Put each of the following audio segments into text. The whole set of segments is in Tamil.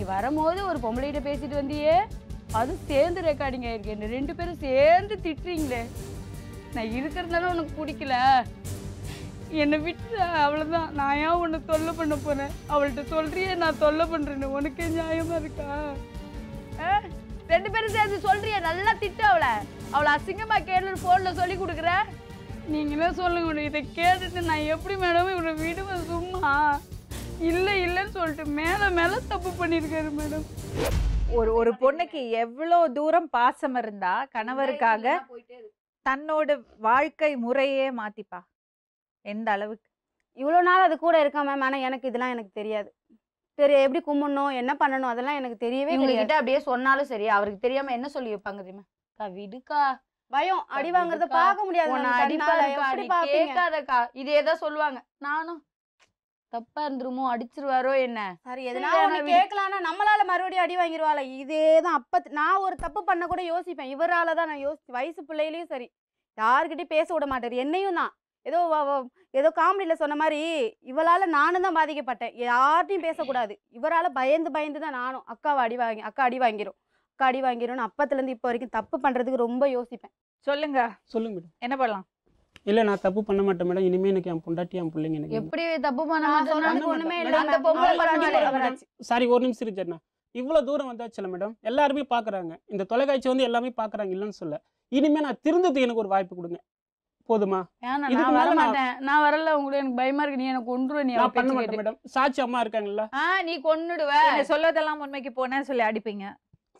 நீ வரும்போது ஒரு பொம்பளையிட்ட பேசிட்டு வந்தியே, அது சேர்ந்து ரெக்கார்டிங் ஆயிருக்கு. என்ன ரெண்டு பேரும் சேர்ந்து திட்டுறீங்களே, நான் இருக்கிறதுனால உனக்கு பிடிக்கல, என்னை விட்டு அவ்வளோதான். நான் ஏன் உன்னை தொல்லை பண்ண போகிறேன், அவள்கிட்ட சொல்கிறியே நான் தொல்லை பண்ணுறேன்னு, உனக்கே நியாயமாக இருக்கா? ரெண்டு பேரும் சேர்ந்து சொல்கிறியா, நல்லா திட்டு அவளை, அவளை அசிங்கமா கேட்டு ஃபோனில் சொல்லி கொடுக்குற. நீங்களே சொல்லுங்க, உனக்கு இதை கேட்டுட்டு நான் எப்படி மேடம் இவனை வீடு சும்மா இல்லை இல்லைன்னு சொல்லிட்டு மேலே மேலே தப்பு பண்ணியிருக்காரு மேடம். ஒரு ஒரு பொண்ணுக்கு எவ்வளோ தூரம் பாசம் இருந்தா கணவருக்காக தன்னோட வாழ்க்கை முறையே மாற்றிப்பா, எந்த அளவுக்கு இவ்வளோ நாள் அது கூட இருக்கா மேம். ஆனால் எனக்கு இதெல்லாம் எனக்கு தெரியாது, எப்படி கும்பிடணும் என்ன பண்ணணும் அதெல்லாம் எனக்கு தெரியவே தெரியாது. அப்படியே சொன்னாலும் சரி, அவருக்கு தெரியாம என்ன சொல்லி வைப்பாங்க தெரியுமா, விடுக்கா பயம், அடி வாங்குறத பார்க்க முடியாதுக்கா, இதேதான் சொல்லுவாங்க. நானும் தப்பா இருந்துருமோ, அடிச்சிருவாரோ என்ன, சரி எதனால கேட்கலாம்னா நம்மளால மறுபடியும் அடி வாங்கிடுவாள். இதேதான் அப்ப நான் ஒரு தப்பு பண்ண கூட யோசிப்பேன், இவராலதான் நான் யோசிச்சு வயசு பிள்ளையிலயும் சரி யாருக்கிட்டையும் பேச விட மாட்டாரு. என்னையும் தான் ஏதோ ஏதோ காமெடியில சொன்ன மாதிரி இவளால நானும் தான் பாதிக்கப்பட்டேன். யார்ட்டையும் பேசக்கூடாது, இவரால பயந்து பயந்து தான் நானும் அக்காவை அக்கா அடி வாங்கிரும் அப்பத்துலேருந்து இப்போ வரைக்கும் தப்பு பண்றதுக்கு ரொம்ப யோசிப்பேன். சொல்லுங்க மேடம், என்ன பண்ணலாம்? இல்ல நான் தப்பு பண்ண மாட்டேன் மேடம், இனிமே எனக்கு என் பொண்டாட்டி என் பிள்ளைங்க எனக்கு எப்படி தப்பு பண்ண. சாரி ஒரு நிமிஷம் இருந்துச்சேன்னா, இவ்வளவு தூரம் வந்தாச்சுல மேடம், எல்லாருமே பாக்குறாங்க, இந்த தொலைக்காட்சி வந்து எல்லாமே பாக்குறாங்க, இல்லைன்னு சொல்ல. இனிமே நான் திருந்ததுக்கு எனக்கு ஒரு வாய்ப்பு கொடுங்க போதுமா? நான் வர மாட்டேன், நான் வரல, உங்களுக்கு எனக்கு பயமா இருக்கு, நீ எனக்கு கொன்றுவ, நீ பண்ண மாட்டேன் மேடம். சாட்சி அம்மா இருக்காங்கல்ல, நீ கொன்னுடுவ, நீ சொல்லதெல்லாம் உண்மைக்கு போனேன்னு சொல்லி அடிப்பீங்க.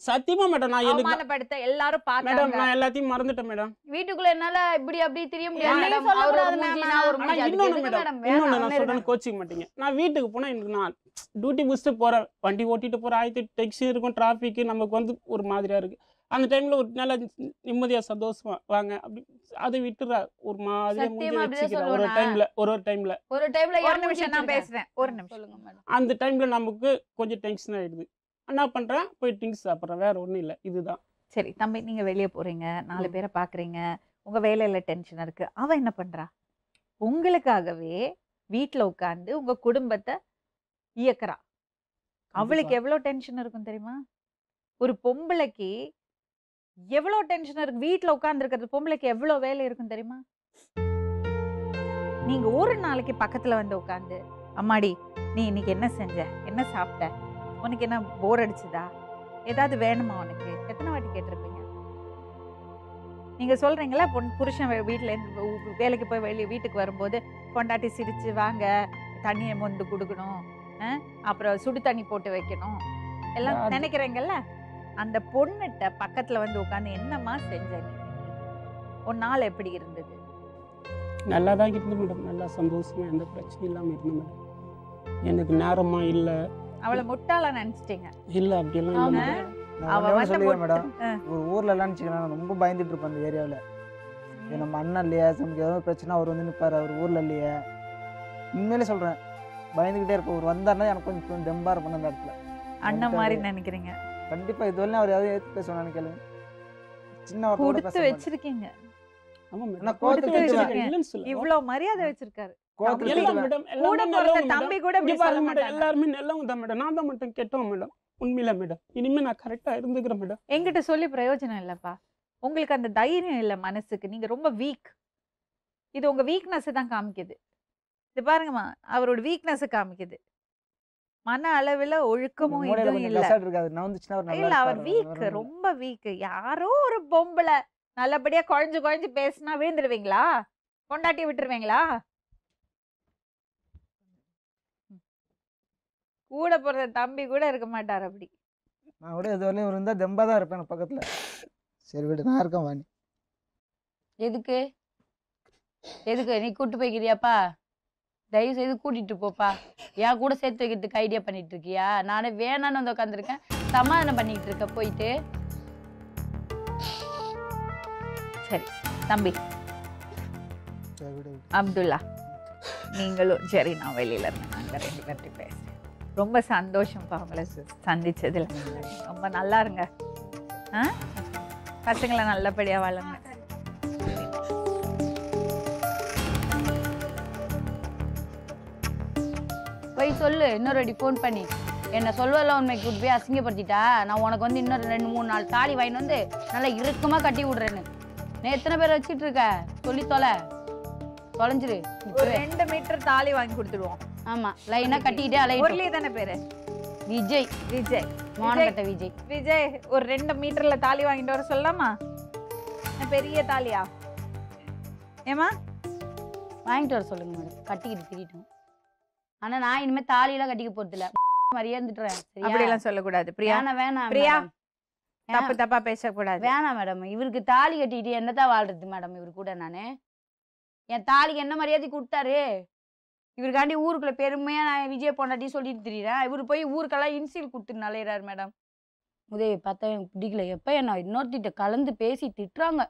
சத்தியமா மேடம் நான் அவமானப்படுத்த எல்லாரும் பார்த்தாங்க மேடம், நான் எல்லாத்தையும் மறந்துட்டேன் மேடம். வீட்டுக்குள்ள என்னால இப்படி அப்படி தெரிய முடியாது, சொல்லக்கூடாது மேம். நான் ஒரு மூஞ்சி அதுக்கு மேடம் வேணும், நான் சொல்றேன் கோச்சிக்க மாட்டீங்க. நான் வீட்டுக்கு போனா எனக்கு நான் டியூட்டி முடிச்சு போறேன், வண்டி ஓட்டிட்டு போற ஆயிட்டு டெக்ஸி இருக்கும், டிராஃபிக், நமக்கு வந்து ஒரு மாதிரியா இருக்கு. அந்த டைம்ல ஒரு நல்ல நிம்மதியா சந்தோஷமா வாங்க அப்படி, அதை விட்டுற ஒரு மாதிரி ஒரு டைம்ல பேசுறேன். அந்த டைம்ல நமக்கு கொஞ்சம் டென்ஷன் ஆயிடுது, என்ன பண்றேன், போய் ட்ரிங்க்ஸ் சாப்பிட்றேன், வேற ஒண்ணும் இல்லை. இதுதான் சரி தம்பி, நீங்க வெளியே போறீங்க, 4 பேரை பாக்குறீங்க, உங்க வேலையில டென்ஷனா இருக்கு, அவ என்ன பண்றா, உங்களுக்காகவே வீட்டுல உட்காந்து உங்க குடும்பத்தை இயக்குறா. அவளுக்கு எவ்வளவு டென்ஷன் இருக்கும் தெரியுமா? ஒரு பொம்பளைக்கு எவ்வளோ டென்ஷன் இருக்கு, வீட்டில் உட்காந்துருக்கிறது பொம்பளைக்கு எவ்வளோ வேலை இருக்கும் தெரியுமா? நீங்க ஒரு நாளைக்கு பக்கத்துல வந்து உட்காந்து, அம்மாடி நீ இன்னைக்கு என்ன செஞ்ச, என்ன சாப்பிட்ட, உனக்கு என்ன போர் அடிச்சுதா, ஏதாவது வேணுமா உனக்கு, எத்தனை வாட்டி கேட்டிருப்பீங்க? நீங்க சொல்றீங்களா, புருஷன் வீட்டுல இருந்து வேலைக்கு போய் வீட்டுக்கு வரும்போது பொண்டாட்டி சிரிச்சு வாங்க தண்ணியை மொண்டு கொடுக்கணும், அப்புறம் சுடு தண்ணி போட்டு வைக்கணும் எல்லாம் நினைக்கிறீங்கல்ல. அந்த பொண்ணுகிட்ட பக்கத்துல வந்து உட்காந்து என்னம்மா செஞ்ச, ஒரு நாள் எப்படி இருந்தது? நல்லா தான் இருந்து மேடம், நல்லா சந்தோஷமா, எந்த பிரச்சனையும் இல்லாமல் இருந்து மேடம். எனக்கு நேரமா இல்லை, அவளை முட்டாளா நினைச்சிட்டீங்க இல்லை, அப்படியெல்லாம் மேடம். ஒரு ஊர்ல எல்லாம் நினைச்சிக்கலாம், ரொம்ப பயந்துட்டு இருப்பேன் அந்த ஏரியாவில், நம்ம அண்ணன் இல்லையா, நமக்கு ஏதாவது பிரச்சனை அவர் வந்து நிற்பாரு, அவர் ஊர்ல இல்லையா, உண்மையிலே சொல்றேன் பயந்துகிட்டே இருப்பேன். ஒரு வந்தாருன்னா எனக்கு கொஞ்சம் தெம்பா இருப்பேன் அந்த இடத்துல, அண்ணன் மாதிரி நினைக்கிறீங்க. கண்டிப்பா இதுவரை அவர் யாரையும் ஏத்து பேசணும் நினைக்கல, சின்ன ஒரு கொடுத்து வச்சிருக்கீங்க. ஆமா மேடம் கொடுத்து வச்சிருக்கீங்க, இவ்ளோ மரியாதை வச்சிருக்காரு. கோவத்துல மேடம் எல்லாரும் நல்லவங்க, தம்பி கூட இப்படி சொல்ல மாட்டாங்க, எல்லாரும் நல்லவங்க தான் மேடம், நான் தான் மட்டும் கெட்டவன் மேடம். உண்மையில மேடம் இனிமே நான் கரெக்ட்டா இருந்துக்கிறேன் மேடம். என்கிட்ட சொல்லி பிரயோஜனம் இல்லப்பா, உங்களுக்கு அந்த தைரியம் இல்ல மனசுக்கு, நீங்க ரொம்ப வீக். இது உங்க வீக்னஸ் தான் காமிக்குது, இது பாருங்கம்மா அவரோட வீக்னஸ் காமிக்குது. மன அளவில் ஒழுக்கமும் எதுவும் இல்லை, அவர் வீக், ரொம்ப வீக். யாரோ ஒரு பொம்பளை நல்லபடியா குழஞ்சு குழஞ்சு பேசினா விழுந்துடுவீங்களா, கொண்டாட்டி விட்டுருவீங்களா? கூட போற தம்பி கூட இருக்க மாட்டார் அப்படி. நான் கூட எதுவரையும் இருந்தா தெம்பா தான் இருப்பேன் பக்கத்துல, சரி விடு நான் இருக்கேன் வாணி. எதுக்கு எதுக்கு நீ கூட்டு போய்க்கிறியாப்பா, தயவு செய்து கூட்டிட்டு போப்பா, என் கூட சேர்த்து வைக்கிறதுக்கு ஐடியா பண்ணிட்டு இருக்கியா? நானே வேணான்னு வந்து உட்காந்துருக்கேன், சமாதானம் பண்ணிக்கிட்டு இருக்க போயிட்டு. சரி தம்பி அப்துல்லா, நீங்களும் சரி நான் வெளியில இருந்தேன், நாங்கள் 2 பேர்ட்டி பேசுறேன். ரொம்ப சந்தோஷம்ப்பா உங்களை சந்திச்சதுல, ரொம்ப நல்லா இருங்க, பசங்களை நல்லபடியாக வளருங்க. போய் சொல்லு இன்னொரு அடி ஃபோன் பண்ணி. என்ன சொல்வல உன்னை குட் பே அசிங்கப்படுத்திட்டா நான் உனக்கு வந்து இன்னும் 2-3 நாள் தாலி வாங்கி வந்து நல்லா இறுக்கமா கட்டி விடுறேன்னு நான் எத்தனை பேர் வச்சிட்டு இருக்க சொல்லி தொலைஞ்சிரு ஒரு 2 மீட்டர் தாலி வாங்கி கொடுத்துடுவோம் ஆமா லைனா கட்டிட்டே அலை ஒருலி தான பேரு விஜய் விஜய் மானகட்ட விஜய் விஜய் ஒரு 2 மீட்டர்ல தாலி வாங்கிட்டு வர சொல்லலாமா பெரிய தாலியா ஏமா வாங்கிட்டு வர சொல்லுங்க மேடம் கட்டிட்டு திரிட்டோம் ஆனா நான் இனிமே தாலி எல்லாம் கட்டிக்க போறது இல்ல மரியா இருந்துட்டறேன் சரியா அப்படி எல்லாம் சொல்ல கூடாது பிரியா வேணாம் பிரியா தப்பு தப்பா பேச கூடாது வேணாம் மேடம் இவருக்கு தாலி கட்டிட்டு என்னதா வாழ்றது மேடம் இவரு கூட நானே என் தாலிக்கு என்ன மரியாதை கொடுத்தாரு இவர்காண்டி ஊருக்குள்ள பெருமையா நான் விஜய் பொண்டாட்டி சொல்லிட்டு திரிறேன் இவரு போய் ஊருக்கெல்லாம் இன்சில் கொடுத்து நலையறார் மேடம் உதவி பார்த்தா எனக்கு பிடிக்கல எப்ப என்ன இன்னொருத்திட்ட கலந்து பேசி திட்டுறாங்க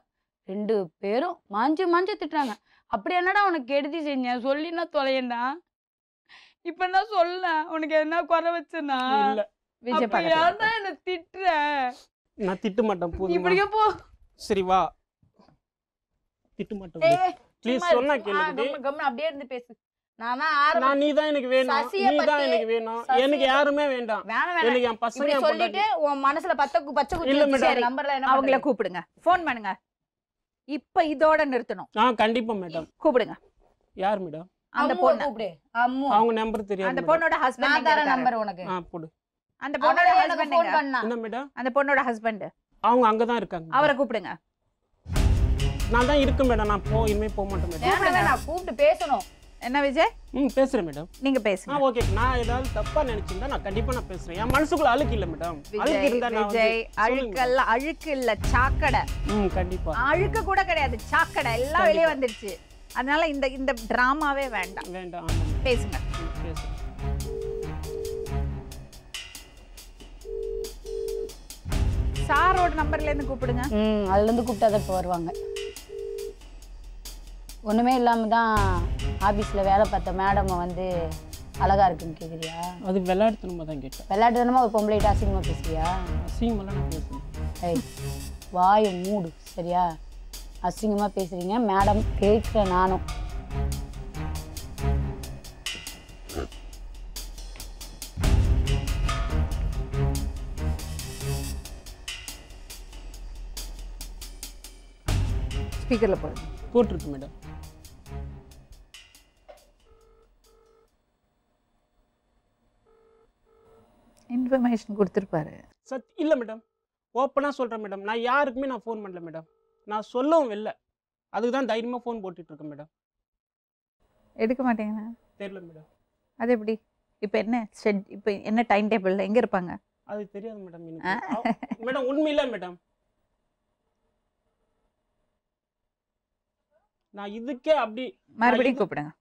2 பேரும் மாஞ்சு மாஞ்சு திட்டுறாங்க அப்படி என்னடா உனக்கு எடுத்து செஞ்சேன் சொல்லினா தொலையண்டா இப்ப என்ன சொல்ல உனக்கு என்ன குறை வச்சனா இல்ல விஜய் பாக்க யாரடா என்ன திட்ற நான் திட்ட மாட்டேன் போதும் இப்படியே போ சரி வா திட்ட மாட்டேன் ப்ளீஸ் சொன்னா கேளுடி கம்ம அப்படியே இருந்து பேசு நானா நான் நீதான் எனக்கு வேணும் நீதான் எனக்கு வேணும் எனக்கு யாருமே வேண்டாம் எனக்கு என் பசங்க சொல்லிட்டு உன் மனசுல பச்சை குத்தி நம்பர்ல என்ன அவங்கள கூப்பிடுங்க ஃபோன் பண்ணுங்க இப்ப இதோட நிறுத்தணும் கண்டிப்பா மேடம் கூப்பிடுங்க யார் மேடம் அந்த பொண்ணு கூப்பிடு அம்மு அவங்க நம்பர் தெரியாது அந்த பொண்ணோட ஹஸ்பண்ட் நான் தர நம்பர் உனக்கு போடு அந்த பொண்ணோட ஹஸ்பண்ட் என்ன மேடம் அந்த பொண்ணோட ஹஸ்பண்ட் அவங்க அங்க தான் இருக்காங்க அவரை கூப்பிடுங்க நான் தான் இருக்க மேடம் நான் போ இனிமே போக மாட்டேன் மேடம் நான் கூப்பிட்டு பேசணும் என்ன விஜய் பேசுறேன் மேடம் நீங்க பேசுங்க ஓகே நான் ஏதாவது தப்பா நினைச்சிருந்தா நான் கண்டிப்பா நான் பேசுறேன் என் மனசுக்குள்ள அழுக்கு இல்ல மேடம் அழுக்கு இருந்தா நான் விஜய் அழுக்கல்ல அழுக்கு இல்ல சாக்கடை கண்டிப்பா அழுக்கு கூட கிடையாது சாக்கடை எல்லாம் வெளிய வந்துருச்சு அதனால இந்த இந்த டிராமாவே வேண்டாம் வேண்டாம் பேசுங்க சாரோட நம்பர்ல இருந்து கூப்பிடுங்க அதுல இருந்து கூப்பிட்டாதப்ப வருவாங்க ஒண்ணுமே இல்லாம தான் ஆபீஸ்ல வேலை பார்த்த மேடம் வந்து அழகா இருக்குன்னு கேக்குறியா அது விளையாடுறதுமா தான் கேட்டேன் விளையாடுறதுமா ஒரு பொம்பளை அசிங்கமா பேசுறியா அசிங்கமா நான் பேசுறேன் ஏய் வாய் மூடு சரியா அசிங்கமா பேசுறீங்க மேடம் கேக்குற நானும் ஸ்பீக்கர்ல போட்டுருக்கு மேடம் இன்ஃபர்மேஷன் கொடுத்துருப்பாரு சத் இல்லை மேடம் ஓப்பனாக சொல்கிறேன் மேடம் நான் யாருக்குமே நான் ஃபோன் பண்ணல மேடம் நான் சொல்லவும் இல்லை அதுக்கு தான் தைரியமாக ஃபோன் போட்டுட்ருக்கேன் மேடம் எடுக்க மாட்டேங்கண்ணா தெரியல மேடம் அது எப்படி இப்போ என்ன செட் இப்போ என்ன டைம் டேபிள் எங்கே இருப்பாங்க அது தெரியாது மேடம் எனக்கு மேடம் உண்மையில மேடம் நான் இதுக்கே அப்படி மறுபடியும் கூப்பிடுங்க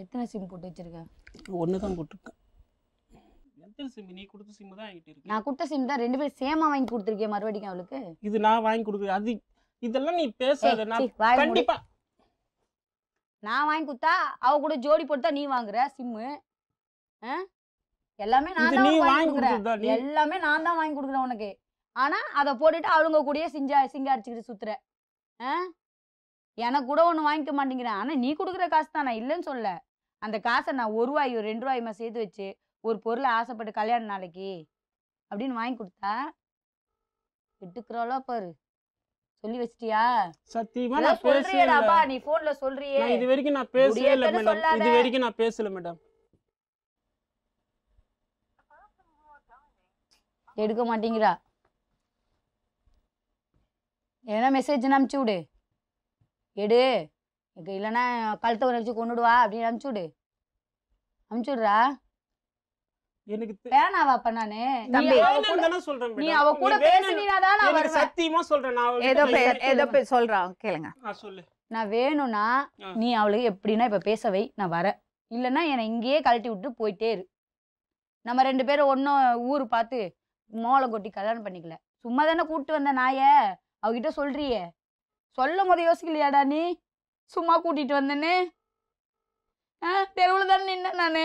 எத்தனை சிம் போட்டு வச்சிருக்கேன் ஒன்று தான் போட்டிருக்கேன் எத்தனை சிம் நீ கொடுத்த சிம் தான் என்கிட்ட இருக்கு நான் கொடுத்த சிம் தான் 2 பேர் சேமா வாங்கி கொடுத்துருக்கேன் மறுபடியும் அவளுக்கு இது நான் வாங்கி கொடுக்குறேன் அது இதெல்லாம் நீ பேசாத நான் கண்டிப்பா நான் வாங்கி கொடுத்தா அவ கூட ஜோடி போட்டு நீ வாங்குற சிம் எல்லாமே நான் தான் வாங்கி கொடுக்குறேன் எல்லாமே நான் தான் வாங்கி கொடுக்குறேன் உனக்கு ஆனா அதை போட்டுட்டு அவளுங்க கூடயே சிங்காரிச்சுக்கிட்டு சுத்துற எனக்கு கூட ஒன்று வாங்கிக்க மாட்டேங்கிறேன் ஆனால் நீ கொடுக்குற காசு தான் நான் இல்லைன்னு சொல்ல அந்த காசை நான் 1 ரூபாயோ 2 ரூபாயுமா சேர்த்து வச்சு ஒரு பொருளை ஆசைப்பட்டு கல்யாண நாளைக்கு அப்படின்னு வாங்கி கொடுத்தா எடுக்கிறோலோ பாரு சொல்லி வச்சிட்டியா சத்தியமா சொல்றியேடாப்பா நீ ஃபோனில் சொல்றியே இது வரைக்கும் நான் பேசவே இல்லை மேடம் இது வரைக்கும் நான் பேசல மேடம் எடுக்க மாட்டேங்கிறா ஏன்னா மெசேஜ் அனுப்பிச்சு விடு எடு இல்லைன்னா கழுத்தை வச்சு கொண்டுடுவா அப்படின்னு அனுப்பிச்சுடு அனுப்பிச்சுடுறா எனக்கு வேணாவா அப்ப நானு நீ அவ கூட பேசினீனாதான் சத்தியமா சொல்றேன் ஏதோ சொல்றான் கேளுங்க நான் வேணும்னா நீ அவளுக்கு எப்படின்னா இப்ப பேசவை நான் வரேன் இல்லைன்னா என்னை இங்கேயே கழட்டி விட்டு போயிட்டே இரு நம்ம 2 பேரும் ஒன்னும் ஊரு பார்த்து மோளை கொட்டி கல்யாணம் பண்ணிக்கல சும்மா தானே கூப்பிட்டு வந்த நாய அவகிட்ட சொல்றியே சொல்லும் போது யோசிக்கலையாடா நீ சும்மா கூட்டிட்டு வந்தேன்னு தெருவில் தானே நின்ன நானு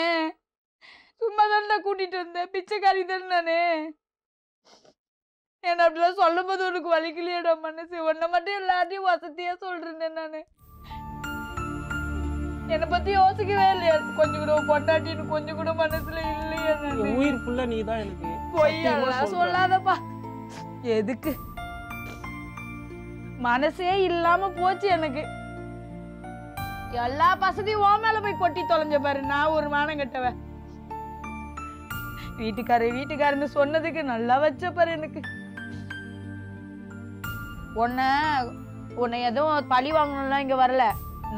சும்மா தானே கூட்டிட்டு வந்தேன் பிச்சைக்காரி தானே நானு என்ன அப்படிலாம் சொல்லும் போது உனக்கு வலிக்கலையாடா மனசு ஒன்ன மட்டும் எல்லாத்தையும் வசதியா சொல்றேன் நானு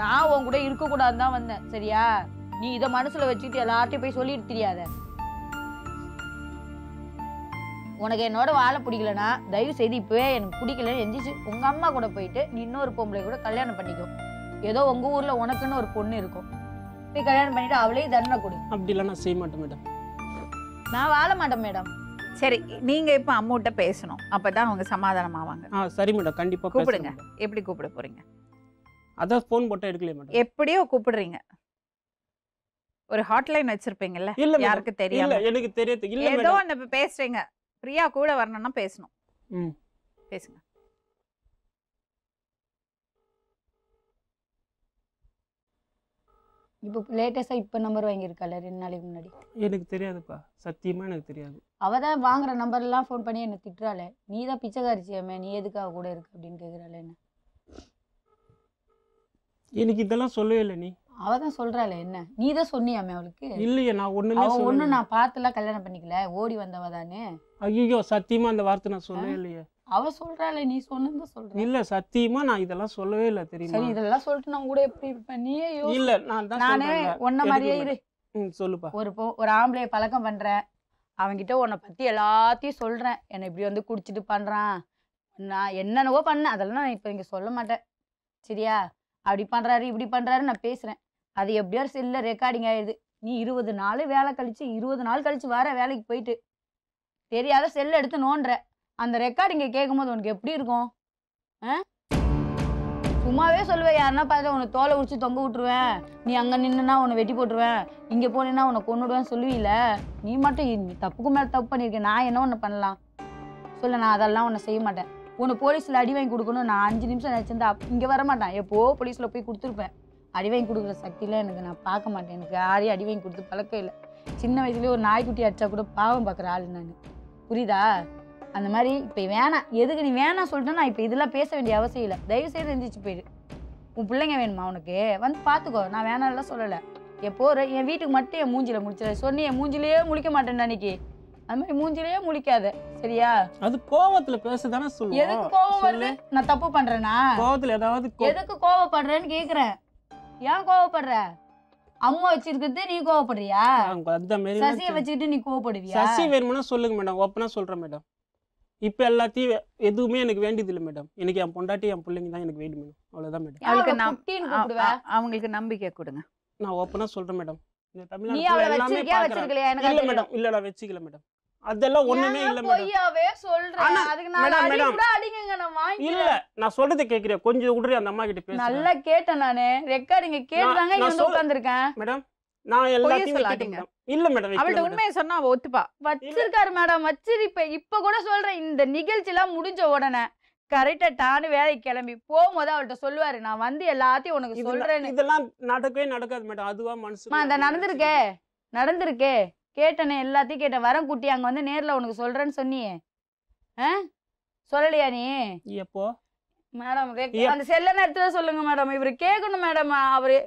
நான் உன்கூட இருக்க கூடாதுதான் வந்தேன் சரியா நீ இத மனசுல வச்சிட்டு எல்லார்ட்டயும் போய் சொல்லிட்டு தெரியாத உனக்கு என்னோட வாழ பிடிக்கலனா தயவு செய்து இப்பவே எனக்கு பிடிக்கலன்னு எந்திரிச்சு உங்க அம்மா கூட போயிட்டு நீ இன்னொரு பொம்பளை கூட கல்யாணம் பண்ணிக்கோ ஏதோ உங்க ஊர்ல உனக்குன்னு ஒரு பொண்ணு இருக்கும் போய் கல்யாணம் பண்ணிட்டு அவளே தண்டனை கொடு அப்படிலாம் நான் செய்ய மாட்டேன் மேடம் நான் வாழ மாட்டேன் மேடம் சரி நீங்க இப்ப அம்மாட்ட பேசணும் அப்பதான் அவங்க சமாதானம் ஆவாங்க ஆ சரி மேடம் கண்டிப்பா கூப்பிடுங்க எப்படி கூப்பிட போறீங்க அத ஃபோன் போட்டா எடுக்கல மாட்டேன் எப்படியோ கூப்பிடுறீங்க ஒரு ஹாட்லைன் வச்சிருப்பீங்கல்ல யாருக்கு தெரியும் இல்ல எனக்கு தெரியாது இல்ல ஏதோ நம்ம பேசுறீங்க பிரியா கூட வரணும்னா பேசணும் ம் பேசுங்க இப்போ லேட்டஸ்டா இப்ப நம்பர் வாங்கி இருக்கால ரெண்டு நாளைக்கு முன்னாடி எனக்கு தெரியாதுப்பா சத்தியமா எனக்கு தெரியாது அவ தான் வாங்குற நம்பர் எல்லாம் ஃபோன் பண்ணி என்ன திட்றாளே நீ தான் பிச்சைக்காரிச்சியமே நீ எதுக்கு அவ கூட இருக்க அப்படினு கேக்குறாளே என்ன எனக்கு இதெல்லாம் சொல்லவே இல்ல நீ அவ தான் சொல்றாளே என்ன நீ தான் சொன்னியாமே அவளுக்கு இல்லையே நான் ஒண்ணுமே சொல்லல அவ ஒண்ணு நான் பார்த்தல கல்யாணம் பண்ணிக்கல ஓடி வந்தவ தானே ஐயோ சத்தியமா அந்த வார்த்தை நான் சொல்லவே இல்லையே அவ சொல்றாளே நீ சொன்னது சொல்ற இல்ல சத்தியமா நான் இதெல்லாம் சொல்லவே இல்ல தெரியுமா சரி இதெல்லாம் சொல்லிட்டு நான் கூட எப்படி பண்ணியே இல்ல நான் தான் நானே ஒண்ண மாதிரியே இரு சொல்லுப்பா ஒரு ஆம்பளை பழக்கம் பண்றேன் அவங்கிட்ட உன்னை பத்தி எல்லாத்தையும் சொல்றேன் என்ன இப்படி வந்து குடிச்சிட்டு பண்றான் நான் என்னன்னவோ பண்ண அதெல்லாம் நான் இப்ப இங்க சொல்ல மாட்டேன் சரியா அப்படி பண்றாரு இப்படி பண்றாரு நான் பேசுறேன் அது எப்படியோ செல்ல ரெக்கார்டிங் ஆயிடுது நீ 20 நாள் வேலை கழிச்சு 20 நாள் கழிச்சு வர வேலைக்கு போயிட்டு தெரியாத செல்ல எடுத்து நோன்ற அந்த ரெக்கார்டிங்கை கேட்கும்போது உனக்கு எப்படி இருக்கும் சும்மாவே சொல்லுவேன் யாருன்னா பார்த்தா உனக்கு தோலை உடிச்சு தொங்க விட்டுருவேன் நீ அங்க நின்னுனா உன்னை வெட்டி போட்டுருவேன் இங்க போனேன்னா உன்னை கொண்டுடுவேன்னு சொல்லுவீல நீ மட்டும் தப்புக்கு மேல தப்பு பண்ணிருக்க நான் என்ன ஒண்ணு பண்ணலாம் சொல்ல நான் அதெல்லாம் உன்னை செய்ய மாட்டேன் உன்னை போலீஸில் அடி வாங்கி கொடுக்கணும் நான் 5 நிமிஷம் நினச்சிருந்தா இங்கே வரமாட்டான் எப்போ போலீஸில் போய் கொடுத்துருப்பேன் அடி வாங்கி கொடுக்குற சக்தியெலாம் எனக்கு நான் பார்க்க மாட்டேன் எனக்கு யாரையும் அடி வாங்கி கொடுத்து பழக்கம் இல்லை சின்ன வயசுலேயே ஒரு நாய்க்குட்டி அடித்தா கூட பாவம் பார்க்குற ஆள் நான் புரியுதா அந்த மாதிரி இப்போ வேணாம் எதுக்கு நீ வேணாம் சொல்லிட்டு நான் இப்போ இதெல்லாம் பேச வேண்டிய அவசியம் இல்லை தயவுசெய்து எந்திரிச்சு போயிடு உன் பிள்ளைங்க வேணுமா உனக்கு வந்து பார்த்துக்கோ நான் வேணாம்லாம் சொல்லலை எப்போ என் வீட்டுக்கு மட்டும் என் மூஞ்சியில் முடிச்சிட சொன்னி என் மூஞ்சிலேயே முழிக்க மாட்டேன் அன்னைக்கு அந்த மாதிரி மூஞ்சிலேயே முழிக்காத சரியா அது கோவத்துல பேசுதானே சொல்லுங்க எதுக்கு கோவம் வருது நான் தப்பு பண்றேனா கோவத்துல ஏதாவது எதுக்கு கோவப்படுறேன்னு கேக்குறேன் ஏன் கோவப்படுற அம்மா வச்சிருக்கிறது நீ கோவப்படுறியா அந்த மாதிரி சசியை வச்சிட்டு நீ கோவப்படுவியா சசி வேணும்னா சொல்லுங்க மேடம் ஓப்பனா சொல்றேன் மேடம் இப்ப எல்லாத்தையும் எதுவுமே எனக்கு வேண்டியது இல்லை மேடம் எனக்கு என் பொண்டாட்டி என் பிள்ளைங்க தான் எனக்கு வேணும் அவ்வளவுதான் மேடம் அவங்களுக்கு நான் 15 கூப்பிடுவேன் அவங்களுக்கு நம்பிக்கை கொடுங்க நான் ஓப்பனா சொல்றேன் மேடம் இந்த தமிழ்நாட்டுல எல்லாமே வச்சிருக்கியா வச்சிருக்கலையா எனக்கு இல்ல மேடம் இல்ல நான் வெச்சிக்கல மேடம் அதெல்லாம் ஒண்ணுமே இல்ல மேடம் பொய்யாவே சொல்றேன் அதுக்கு நான் அடி கூட அடிங்கங்க நான் வாங்கி இல்ல நான் சொல்றத கேக்குறேன் கொஞ்சம் உடறே அந்த அம்மா கிட்ட பேசு நல்லா கேட்டேன் நானு ரெக்கார்டிங்க கேக்குறாங்க இங்க உட்கார்ந்திருக்கேன் மேடம் நான் எல்லாத்தையும் கேட்டீங்க இல்ல மேடம் அவளோட உண்மையை சொன்னா அவ ஒத்துப்பா வச்சிருக்காரு மேடம் வச்சிருப்பே இப்ப கூட சொல்றேன் இந்த நிகழ்ச்சிலாம் முடிஞ்ச உடனே கரெக்டா டானு வேலைக்கு கிளம்பி போகும்போது அவள்கிட்ட சொல்லுவாரு நான் வந்து எல்லாத்தையும் உனக்கு சொல்றேன்னு இதெல்லாம் நடக்கவே நடக்காது மேடம் அதுவா மனசுமா அந்த நடந்திருக்கே கேட்டனே எல்லாத்தையும் கேட்டேன் வரம் குட்டி அங்க வந்து நேர்ல உனக்கு சொல்றேன்னு சொன்னியே சொல்லலையா நீ எப்போ மேடம் அந்த செல்ல நேரத்துல சொல்லுங்க மேடம் இவரு கேட்கணும் மேடம் அவரு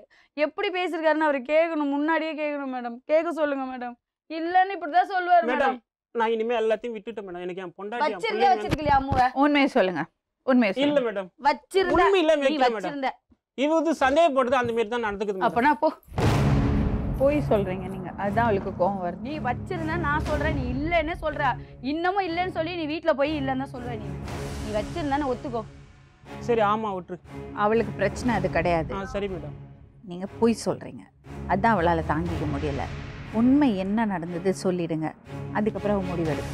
எப்படி பேசிருக்காருன்னு அவரு கேட்கணும் முன்னாடியே கேட்கணும் மேடம் கேட்க சொல்லுங்க மேடம் இல்லன்னு இப்படிதான் சொல்லுவாரு மேடம் நான் இனிமே எல்லாத்தையும் விட்டுட்டேன் மேடம் எனக்கு என் பொண்டாட்டி வச்சிருக்கலையா அம்முவ உண்மையை சொல்லுங்க உண்மையை இல்ல மேடம் வச்சிருந்தா உண்மையில மேக்கே மேடம் இவது சந்தேக போடுது அந்த மாதிரி தான் நடந்துக்குது அப்பனா போ போய் சொல்றீங்க நீங்க அதான் அவளுக்கு கோவம் வருது நீ வச்சிருந்தா நான் சொல்றேன் நீ இல்லன்னு சொல்ற இன்னமும் இல்லன்னு சொல்லி நீ வீட்ல போய் இல்லன்னு தான் சொல்ற நீ வச்சிருந்தா நான் ஒத்துக்கோ சரி ஆமா விட்டு அவளுக்கு பிரச்சனை அது கிடையாது சரி மேடம் நீங்க போய் சொல்றீங்க அதான் அவளால தாங்கிக்க முடியல உண்மை என்ன நடந்தது சொல்லிடுங்க அதுக்கப்புறம் முடிவெடுங்க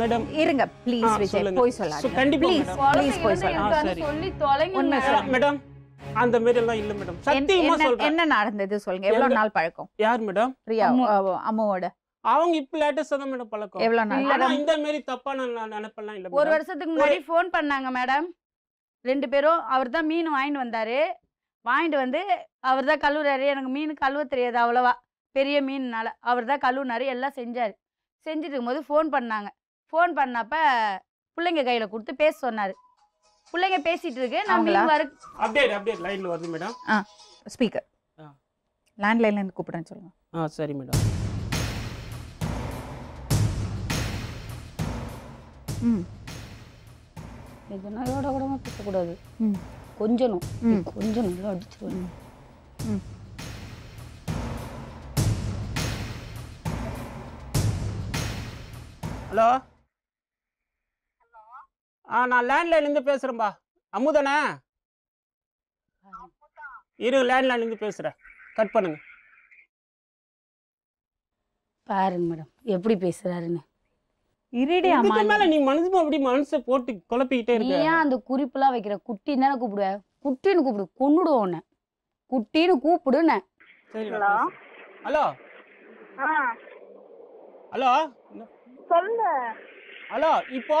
மேடம் இருங்க ப்ளீஸ் விஜய் போய் சொல்லாதீங்க கண்டிப்பா ப்ளீஸ் போய் சொல்லாதீங்க சொல்லி தொலைங்க மேடம் அந்த மாதிரி எல்லாம் இல்ல மேடம் சத்தியமா சொல்றேன் என்ன நடந்தது சொல்லுங்க எவ்வளவு நாள் பழக்கம் யார் மேடம் பிரியா அம்மாவோட அவங்க இப்ப லேட்டஸ்டா தான் மேடம் பழக்கம் எவ்வளவு நாள் ஆனா இந்த மாதிரி தப்பா நான் நினைப்பலாம் இல்ல ஒரு வருஷத்துக்கு முன்னாடி ஃபோன் பண்ணாங்க மேடம் 2 பேரும் அவர்தான் மீன் வாங்கிட்டு வந்தாரு வாங்கிட்டு வந்து அவர் தான் கழுவுறாரு. எனக்கு மீன் கழுவ தெரியாது அவ்வளோவா, பெரிய மீன்னால அவர் தான் கழுவுனாரு, எல்லாம் செஞ்சார். செஞ்சுட்டு இருக்கும்போது ஃபோன் பண்ணாங்க. ஃபோன் பண்ணப்போ பிள்ளைங்க கையில் கொடுத்து பேச சொன்னார். பிள்ளைங்க பேசிகிட்டு இருக்கு. லைனில் வருது மேடம். ஆ ஸ்பீக்கர் லேண்ட்லைன்லேருந்து கூப்பிட்றேன்னு சொல்லுங்கள். ஆ சரி மேடம். ம் இதனாலோட கூடமா பேசக்கூடாது. ம் கொஞ்சணும் கொஞ்சம் நல்லா அடிச்சிருவேன். ம் ஹலோ ஆ நான் லேண்ட்லைன்லேருந்து பேசுகிறேன்பா. அமுதானே இரு, லேண்ட்லைன்லேருந்து பேசுகிறேன். கட் பண்ணுங்க. பாருங்க மேடம் எப்படி பேசுறாருன்னு. இருடி அம்மா, மேல நீ மனசுமா அப்படி மனசை போட்டு குழப்பிக்கிட்டே இருக்க. ஏன் அந்த குறிப்புலாம் வைக்கிற? குட்டின்னு தானே கூப்பிடுவ. குட்டின்னு கூப்பிடு, கொன்னுடுவோம் உன்னை. குட்டின்னு கூப்பிடுன்னு. ஹலோ ஹலோ ஹலோ சொல்லு. ஹலோ இப்போ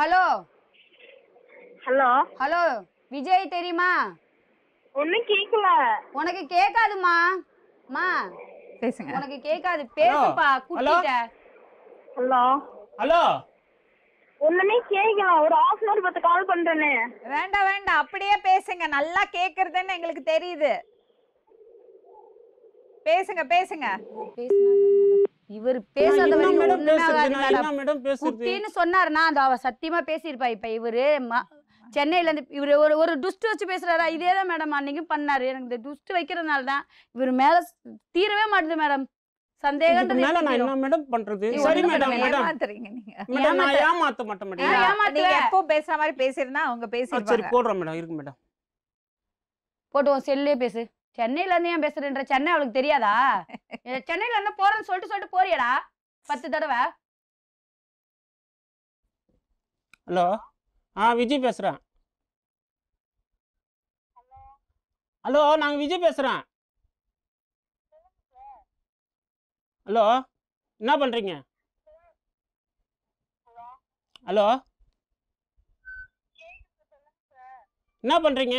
ஹலோ ஹலோ ஹலோ விஜய் தெரியுமா? ஒண்ணு கேக்கல. உனக்கு கேக்காதுமா? மா பேசுங்க. உனக்கு கேக்காது, பேசுப்பா குட்டிட்ட. ஹலோ ஹலோ ஒண்ணுமே கேக்கல. ஒரு ஹாஃப் hour பத்த கால் பண்றேனே. வேண்டாம் வேண்டாம், அப்படியே பேசுங்க. நல்லா கேக்குறதுன்னு உங்களுக்கு தெரியுது. பேசுங்க பேசுங்க. இவர் பேசாதவங்க குட்டின்னு சொன்னாருன்னா அந்த அவ சத்தியமா பேசியிருப்பா. இப்ப இவரு சென்னையிலேருந்து இவர் ஒரு ஒரு டுஸ்ட்டு வச்சு பேசுகிறாரா? இதே தான் மேடம் அன்றைக்கும் பண்ணார். எனக்கு இந்த டுஸ்ட்டு வைக்கிறதுனால தான் இவர் மேலே தீரவே மாட்டுது மேடம் சந்தேகன்றது. என்ன மேடம் பண்றது? சரி மேடம் ஏமாத்துறீங்க நீங்க. நான் ஏமாத்த மாட்டேன் மேடம். நீங்க எப்போ பேசுற மாதிரி பேசிருந்தா அவங்க பேசி. சரி போடுறோம் மேடம், இருக்கு மேடம் போட்டுவோம். செல்லே பேசு. சென்னையிலேருந்து ஏன் பேசுறேன்ற? சென்னை அவளுக்கு தெரியாதா? சென்னையிலேருந்து போகிறேன்னு சொல்லிட்டு சொல்லிட்டு போறியடா 10 தடவை. ஹலோ ஆ விஜய் பேசுகிறேன். ஹலோ நாங்கள் விஜய் பேசுகிறேன். ஹலோ என்ன பண்ணுறீங்க? ஹலோ என்ன பண்ணுறீங்க?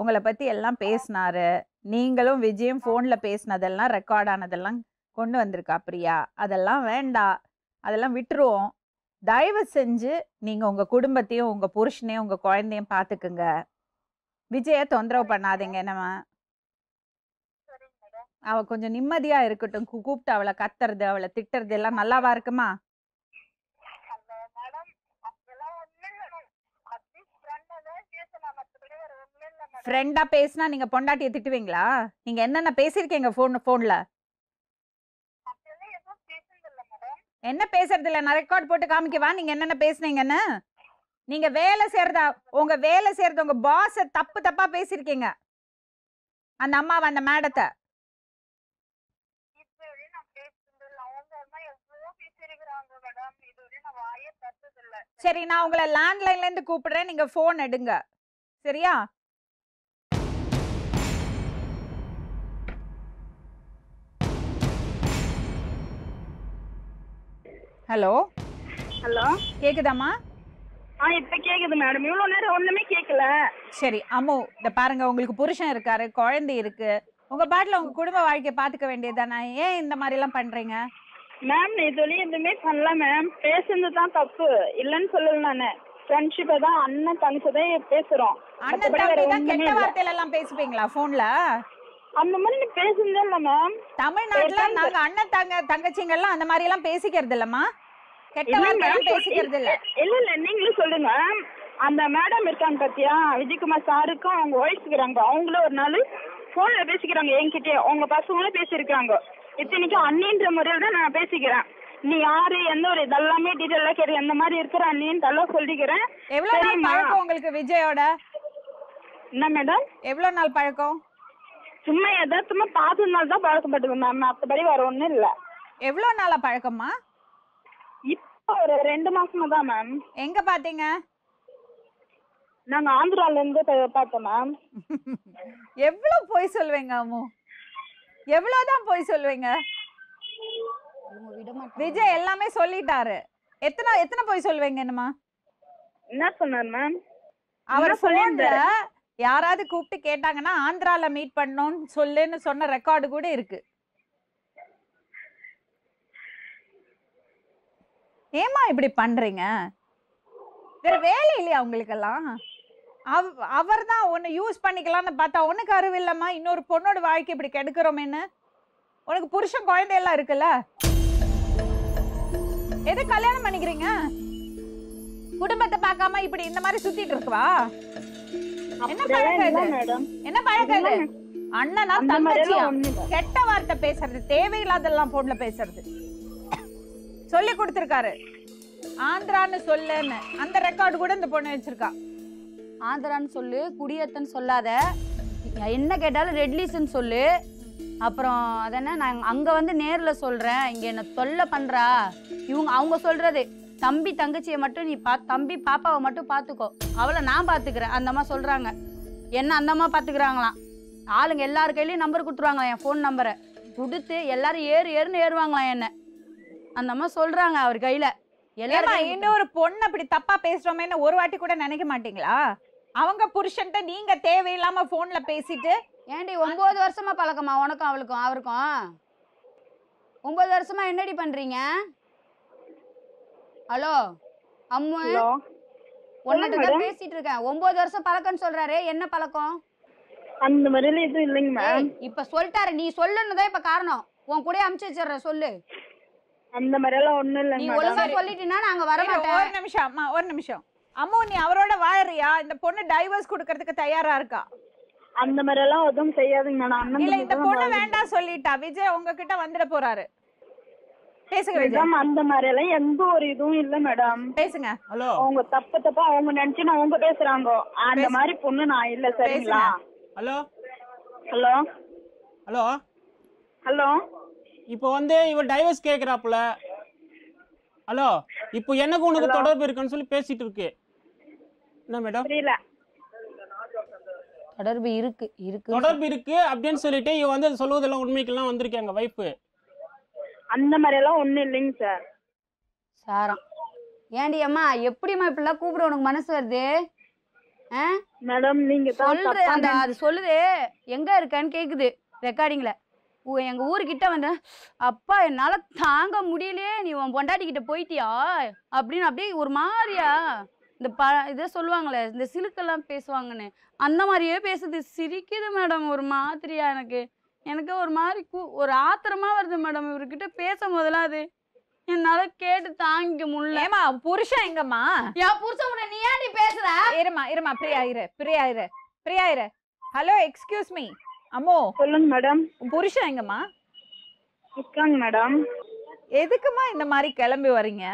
உங்களை பற்றி எல்லாம் பேசினாரு. நீங்களும் விஜயும் ஃபோனில் பேசினதெல்லாம் ரெக்கார்ட் ஆனதெல்லாம் கொண்டு வந்திருக்கா பிரியா. அதெல்லாம் வேண்டாம், அதெல்லாம் விட்டுருவோம். தயவு செஞ்சு நீங்கள் உங்கள் குடும்பத்தையும் உங்கள் புருஷனையும் உங்கள் குழந்தையும் பார்த்துக்குங்க. விஜயை தொந்தரவு பண்ணாதீங்க. என்னம்மா அவள் கொஞ்சம் நிம்மதியாக இருக்கட்டும். கூப்பிட்டு அவளை கத்துறது அவளை திட்டுறது எல்லாம் நல்லாவா இருக்குமா? ஃப்ரெண்டாக பேசினா நீங்கள் பொண்டாட்டியை திட்டுவீங்களா? நீங்கள் என்னென்ன பேசியிருக்கீங்க ஃபோனில்? என்ன பேசுறதில்ல? நான் ரெக்கார்ட் போட்டு காமிக்கவா நீங்கள் என்னென்ன பேசுனீங்கன்னு? நீங்கள் வேலை செய்கிறத உங்கள் பாஸை தப்பாக பேசியிருக்கீங்க. அந்த அம்மாவை அந்த மேடத்தை சரி நான் உங்களை லேண்ட்லைன்லேருந்து கூப்பிடுறேன். நீங்கள் ஃபோன் எடுங்க சரியா? Hello hello கேக்குதாமா? ஆ இப்போ கேக்குது மேடம். இவ்வளோ நேரம் ஒன்றுமே கேட்கல. சரி அம்மு இதை பாருங்க, உங்களுக்கு புருஷன் இருக்காரு, குழந்தை இருக்கு, உங்க பாட்டில் உங்க குடும்ப வாழ்க்கையை பாத்துக்க வேண்டியதுதானே. ஏன் இந்த மாதிரி எல்லாம் பண்றீங்க மேம்? இதுலயும் எதுவுமே பண்ணல மேம். பேசுனது தான் தப்பு இல்லைன்னு சொல்லல. நான் ஃப்ரெண்ட்ஷிப்பை தான் அண்ணன் தங்கச்சதே பேசுறோம். அண்ணன் தம்பி தான் கெட்ட வார்த்தையில எல்லாம் பேசுவீங்களா போன்ல? அந்த மாதிரி பேசுறது இல்ல மேம். தமிழ்நாட்டுல நாங்க அண்ணன் தங்கச்சிங்க எல்லாம் அந்த மாதிரி எல்லாம் பேசிக்கிறது இல்லம்மா, கெட்ட வார்த்தை எல்லாம் பேசிக்கிறது இல்ல. இல்ல இல்ல நீங்களே சொல்லுங்க. அந்த மேடம் இருக்காங்க பாத்தியா, விஜயகுமார் சாருக்கும் அவங்க ஒய்ஃப்க்குறாங்க, அவங்களும் ஒரு நாள் போன்ல பேசிக்கிறாங்க என்கிட்ட, அவங்க பசங்களும் பேசிருக்காங்க. இத்தனைக்கும் அண்ணின்ற முறையில தான் நான் பேசிக்கிறேன். நீ யாரு எந்த ஒரு இதெல்லாமே டீட்டெயிலா கேட்டு எந்த மாதிரி இருக்கிற அண்ணின்னு தள்ள சொல்லிக்கிறேன். எவ்வளவு நாள் பழக்கம் உங்களுக்கு விஜயோட? என்ன மேடம் எவ்வளவு நாள் பழக்கம்? சும்மா எதார்த்தமா பார்த்ததுனால தான் பழக்கப்பட்டது மேம், மற்றபடி வேற ஒண்ணும் இல்ல. எவ்வளவு நாளா பழக்கம்மா? இப்ப ஒரு 2 மாசமா தான் மேம். எங்க பாத்தீங்க? நாங்க ஆந்திரால இருந்து பார்த்தோம் மேம். எவ்வளவு போய் சொல்லுவீங்க அம்மு, எவ்வளவுதான் போய் சொல்லுவீங்க? விஜய் எல்லாமே சொல்லிட்டாரு. எத்தனை எத்தனை போய் சொல்லுவீங்க? என்னமா என்ன சொன்னார் மேம்? அவர் போன்ல யாராவது கூப்பிட்டு கேட்டாங்கன்னா ஆந்திரால மீட் பண்ணோம்னு சொல்லுன்னு சொன்ன ரெக்கார்டு கூட இருக்கு. ஏமா இப்படி பண்றீங்க? வேற வேலை இல்லையா உங்களுக்கு எல்லாம்? அவர் தான் உன்னை யூஸ் பண்ணிக்கலாம்னு பார்த்தா உனக்கு அறிவு இல்லம்மா, இன்னொரு பொண்ணோட வாழ்க்கை இப்படி கெடுக்கிறோமேன்னு. உனக்கு புருஷன் குழந்தையெல்லாம் இருக்குல்ல, எது கல்யாணம் பண்ணிக்கிறீங்க? குடும்பத்தை பார்க்காம இப்படி இந்த மாதிரி சுத்திட்டு இருக்கவா? என்ன பழக்கம், என்ன பழக்கம் இது? அண்ணனா தங்கச்சியா கெட்ட வார்த்தை பேசுறது, தேவையில்லாதெல்லாம் போன்ல பேசுறது சொல்லி கொடுத்துருக்காரு. ஆந்திரான்னு சொல்லுன்னு அந்த ரெக்கார்டு கூட இந்த பொண்ணு வச்சிருக்கா. ஆந்திரான்னு சொல்லு, குடியேத்தன்னு சொல்லாத, என்ன கேட்டாலும் ரெட்லீஸ்ன்னு சொல்லு. அப்புறம் அதென்ன நான் அங்கே வந்து நேரில் சொல்கிறேன், இங்கே என்ன தொல்லை பண்ணுறா இவங்க. அவங்க சொல்கிறது தம்பி தங்கச்சியை மட்டும் நீ தம்பி பாப்பாவை மட்டும் பார்த்துக்கோ, அவளை நான் பார்த்துக்கிறேன் அந்தம்மா சொல்கிறாங்க. என்ன அந்தம்மா பார்த்துக்கிறாங்களாம். ஆளுங்க எல்லார் கையிலையும் நம்பர் கொடுத்துருவாங்களாம், என் ஃபோன் நம்பரை கொடுத்து எல்லாரும் ஏறுன்னு ஏறுவாங்களாம் என்ன அந்தம்மா சொல்கிறாங்க. அவர் கையில் எல்லாரும் இன்னொரு பொண்ணு அப்படி தப்பாக பேசுகிறோமேன்னு ஒரு வாட்டி கூட நினைக்க மாட்டீங்களா? அவங்க புருஷன்ட்ட நீங்க தேவையில்லாம போன்ல பேசிட்டு ஏண்டி 9 வருஷமா பழக்கமா உனக்கும் அவளுக்கும்? அவருக்கும் 9 வருஷமா என்னடி பண்றீங்க? ஹலோ அம்மு, உன்கிட்ட பேசிட்டு இருக்கேன். 9 வருஷம் பழக்கம்னு சொல்றாரு, என்ன பழக்கம்? அந்த மாதிரில எதுவும் இல்லைங்க மேம். இப்ப சொல்லிட்டாரு, நீ சொல்லணும்தா இப்ப காரணம். உன் கூட அமுச்சு வச்சிடுற சொல்லு. அந்த மாதிரில ஒண்ணும் இல்ல. நீ ஒழுங்கா சொல்லிட்டினா நாங்க வர மாட்டோம். ஒரு நிமிஷம் அம்மா, ஒரு நிமிஷம் அம்மா. நீ அவரோட வாழறியா? இந்த பொண்ணு டைவர்ஸ் கொடுக்கிறதுக்கு தயாரா இருக்கா? அந்த மாதிரி எல்லாம் எதுவும் செய்யாதுங்க நான். இல்ல இந்த பொண்ணு வேண்டாம் சொல்லிட்டா விஜய் உங்ககிட்ட வந்துட போறாரு. பேசுங்க விஜய். அந்த மாதிரி எல்லாம் எந்த ஒரு இதுவும் இல்ல மேடம். பேசுங்க. ஹலோ, அவங்க தப்பா அவங்க நினைச்சு அவங்க பேசுறாங்க. அந்த மாதிரி பொண்ணு நான் இல்ல, சரிங்களா? Hello hello hello hello. இப்போ வந்து இவன் டைவர்ஸ் கேக்குறாப்புல. ஹலோ, இப்போ எனக்கு உனக்கு தொடர்பு இருக்குன்னு சொல்லி பேசிட்டு இருக்கு. என்ன மேடம் புரியல? தொடர்பு இருக்கு இருக்கு தொடர்பு இருக்கு அப்படின்னு சொல்லிட்டு இவ வந்து சொல்லுவதெல்லாம் உண்மைக்கெல்லாம் வந்திருக்காங்க வைஃப். அந்த மாதிரி எல்லாம் ஒண்ணு இல்லைங்க சார். சாரம் ஏண்டி அம்மா எப்படிமா இப்படிலாம் கூப்பிட உனக்கு மனசு வருது? மேடம் நீங்க சொல்ற அந்த அது சொல்லுது எங்க இருக்கான்னு கேக்குது ரெக்கார்டிங்ல. எங்க ஊருக்கிட்ட வந்து அப்பா என்னால தாங்க முடியலையே, நீ உன் பொண்டாட்டிக்கிட்ட போயிட்டியா அப்படின்னு அப்படியே ஒரு மாதிரியா இந்த இதை சொல்லுவாங்களே, இந்த சிலுக்கெல்லாம் பேசுவாங்கன்னு அந்த மாதிரியே பேசுது. சிரிக்குது மேடம் ஒரு மாதிரியா. எனக்கு எனக்கு ஒரு மாதிரி ஒரு ஆத்திரமா வருது மேடம் இவர்கிட்ட பேசும் போதெல்லாம். அது என்னால கேட்டு தாங்கிக்க முடியல. ஏமா புருஷன் எங்கம்மா? என் புருஷன் கூட நீ ஏன் நீ பேசுற? இருமா இருமா, பிரியா இரு. ஹலோ, எக்ஸ்கியூஸ் மீ அம்மோ. சொல்லுங்க மேடம். புருஷன் எங்கம்மா? இருக்காங்க மேடம். எதுக்குமா இந்த மாதிரி கிளம்பி வரீங்க?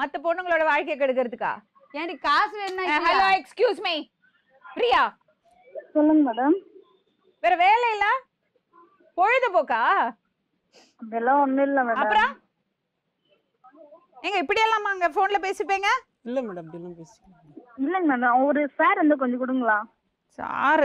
மத்த பொண்ணுங்களோட வாழ்க்கையை கெடுக்கிறதுக்கா? ஏன்டி காசு வேணும்னா? Hello, excuse me Priya. சொல்லுங்க மேடம். வேற வேலை இல்ல பொழுதுபோக்கா? அதெல்லாம் ஒண்ணு இல்ல மேடம். அப்புறம் எங்க இப்படி எல்லாம் அங்க போன்ல பேசிப்பீங்க? இல்ல மேடம், இப்படி எல்லாம் பேசி இல்லங்க மேடம். ஒரு சார் வந்து கொஞ்சம் கொடுங்களா? சார்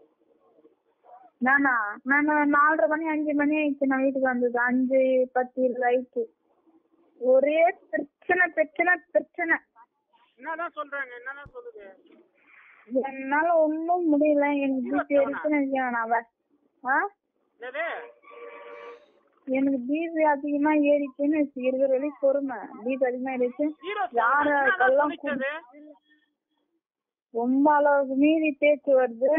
நானா நான் 4:30 மணி 5 மணி ஆயிடுச்சு நான் வீட்டுக்கு வந்தது 5:10 ஆயிடுச்சு. ஒரே பிரச்சனை. என்னதான் சொல்றாங்க என்னதான் சொல்லுங்க. என்னால ஒண்ணும் முடியல. எனக்கு எனக்கு பீதி அதிகமா ஏறிச்சுன்னு 20 வழி பொறுமை பீதி அதிகமா ஏறிச்சு. யாரெல்லாம் ரொம்ப அளவுக்கு மீறி பேச்சு வருது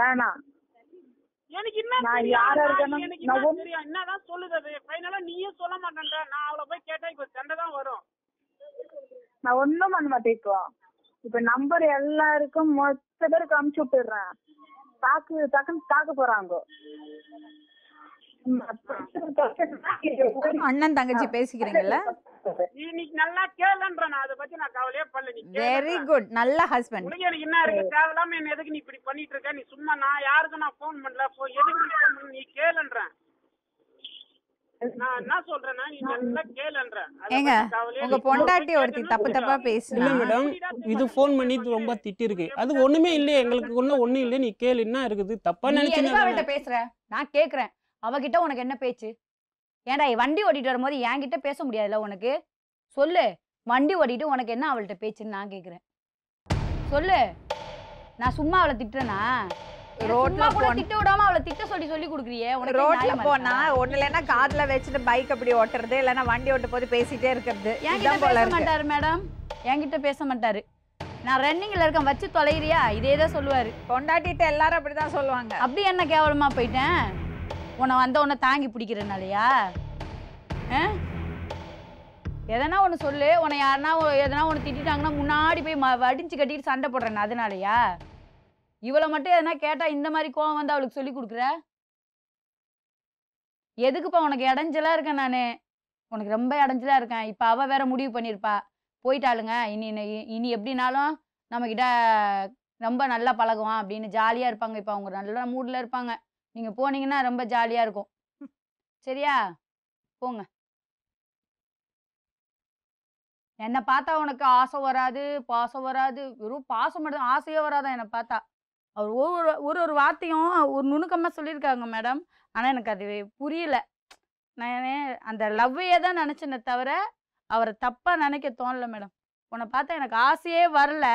வேணாம். எனக்கு நான் யாரா இருக்கேன்னா என்னதான் சொல்லுது ஃபைனலா நீயே சொல்ல மாட்டேன்ற. நான் அவளை போய் கேட்டா இப்ப சண்டை தான் வரும். நான் ஒன்னும் பண்ண மாட்டேன். இப்ப நம்பர் எல்லாருக்கும் மொத்த பேருக்கு அமுச்சு விட்டுறேன். தாக்கு டக்குன்னு தாக்க போறாங்க. அண்ணன் தங்கச்சி பேசிக்கிறீங்கல்ல. இன்னைக்கு நல்லா கேளன்ற நான் அத பத்தி நான் கவலையே பண்ணல. நீ வெரி குட் நல்ல ஹஸ்பண்ட். உங்களுக்கு என்ன இருக்கு தேவலாம் என்ன எதுக்கு நீ இப்படி பண்ணிட்டு இருக்க? நீ சும்மா நான் யாருக்கு நான் ஃபோன் பண்ணல போ எதுக்கு நீ கேளன்ற. நான் என்ன சொல்றேன்னா நீ நல்லா கேளன்ற. ஏங்க உங்க பொண்டாட்டி ஒருத்தி தப்பா பேசுனா மேடம் இது ஃபோன் பண்ணி ரொம்ப திட்டி இருக்கு. அது ஒண்ணுமே இல்ல உங்களுக்கு ஒண்ணு இல்ல. நீ கேளு என்ன இருக்குது தப்பா நினைச்சு நான் அவட்ட பேசுறேன். நான் கேக்குறேன் அவகிட்ட உனக்கு என்ன பேச்சு? ஏன்டா வண்டி ஓட்டிட்டு வரும்போது என்கிட்ட பேச முடியாதுல்ல உனக்கு? சொல்லு வண்டி ஓட்டிட்டு உனக்கு என்ன அவள்கிட்ட பேச்சுன்னு நான் கேட்குறேன். சொல்லு நான் சும்மா அவளை திட்டுறேனா? ரோட்ல கூட திட்ட விடாம அவளை திட்ட சொல்லி சொல்லி கொடுக்குறியே. உனக்கு ரோட்ல போனா ஒண்ணு இல்லைன்னா காதுல வச்சுட்டு பைக் அப்படி ஓட்டுறது இல்லைன்னா வண்டி ஓட்டும் போது பேசிட்டே இருக்கிறது. என்கிட்ட பேச மாட்டாரு மேடம். என்கிட்ட பேச மாட்டாரு. நான் ரன்னிங்ல இருக்கேன் வச்சு தொலைறியா இதேதான் சொல்லுவாரு. கொண்டாட்டிட்டு எல்லாரும் அப்படிதான் சொல்லுவாங்க. அப்படி என்ன கேவலமா போயிட்டேன்? உன்னை வந்த உன்னை தாங்கி பிடிக்கிறனாலையா? எதனா ஒன்று சொல்லு. உன்னை யாருன்னா எதனா ஒன்று திட்டாங்கன்னா முன்னாடி போய் வடிச்சு கட்டிட்டு சண்டை போடுறேன் அதனாலயா? இவளை மட்டும் எதனா கேட்டால் இந்த மாதிரி கோவம் வந்து அவளுக்கு சொல்லி கொடுக்குற? எதுக்குப்பா உனக்கு இடைஞ்சலாக இருக்கேன் நான்? உனக்கு ரொம்ப இடைஞ்சலாக இருக்கேன். இப்போ அவள் வேற முடிவு பண்ணியிருப்பா போயிட்டாளுங்க இனி எப்படின்னாலும் நம்மக்கிட்ட ரொம்ப நல்லா பழகுவான் அப்படின்னு ஜாலியாக இருப்பாங்க. இப்போ அவங்க நல்ல மூடில் இருப்பாங்க. நீங்க போனீங்கன்னா ரொம்ப ஜாலியா இருக்கும். சரியா போங்க. என்னை பார்த்தா உனக்கு ஆசை வராது பாசம் வராது. வெறும் பாசம் மட்டும் ஆசையே வராதான் என்னை பார்த்தா. அவர் ஒரு வார்த்தையும் ஒரு நுணுக்கமா சொல்லியிருக்காங்க மேடம். ஆனா எனக்கு அது புரியல. நான் அந்த லவ்வையே தான் நினைச்சேனே தவிர அவரை தப்பா நினைக்க தோணல மேடம். உன்னை பார்த்தா எனக்கு ஆசையே வரல.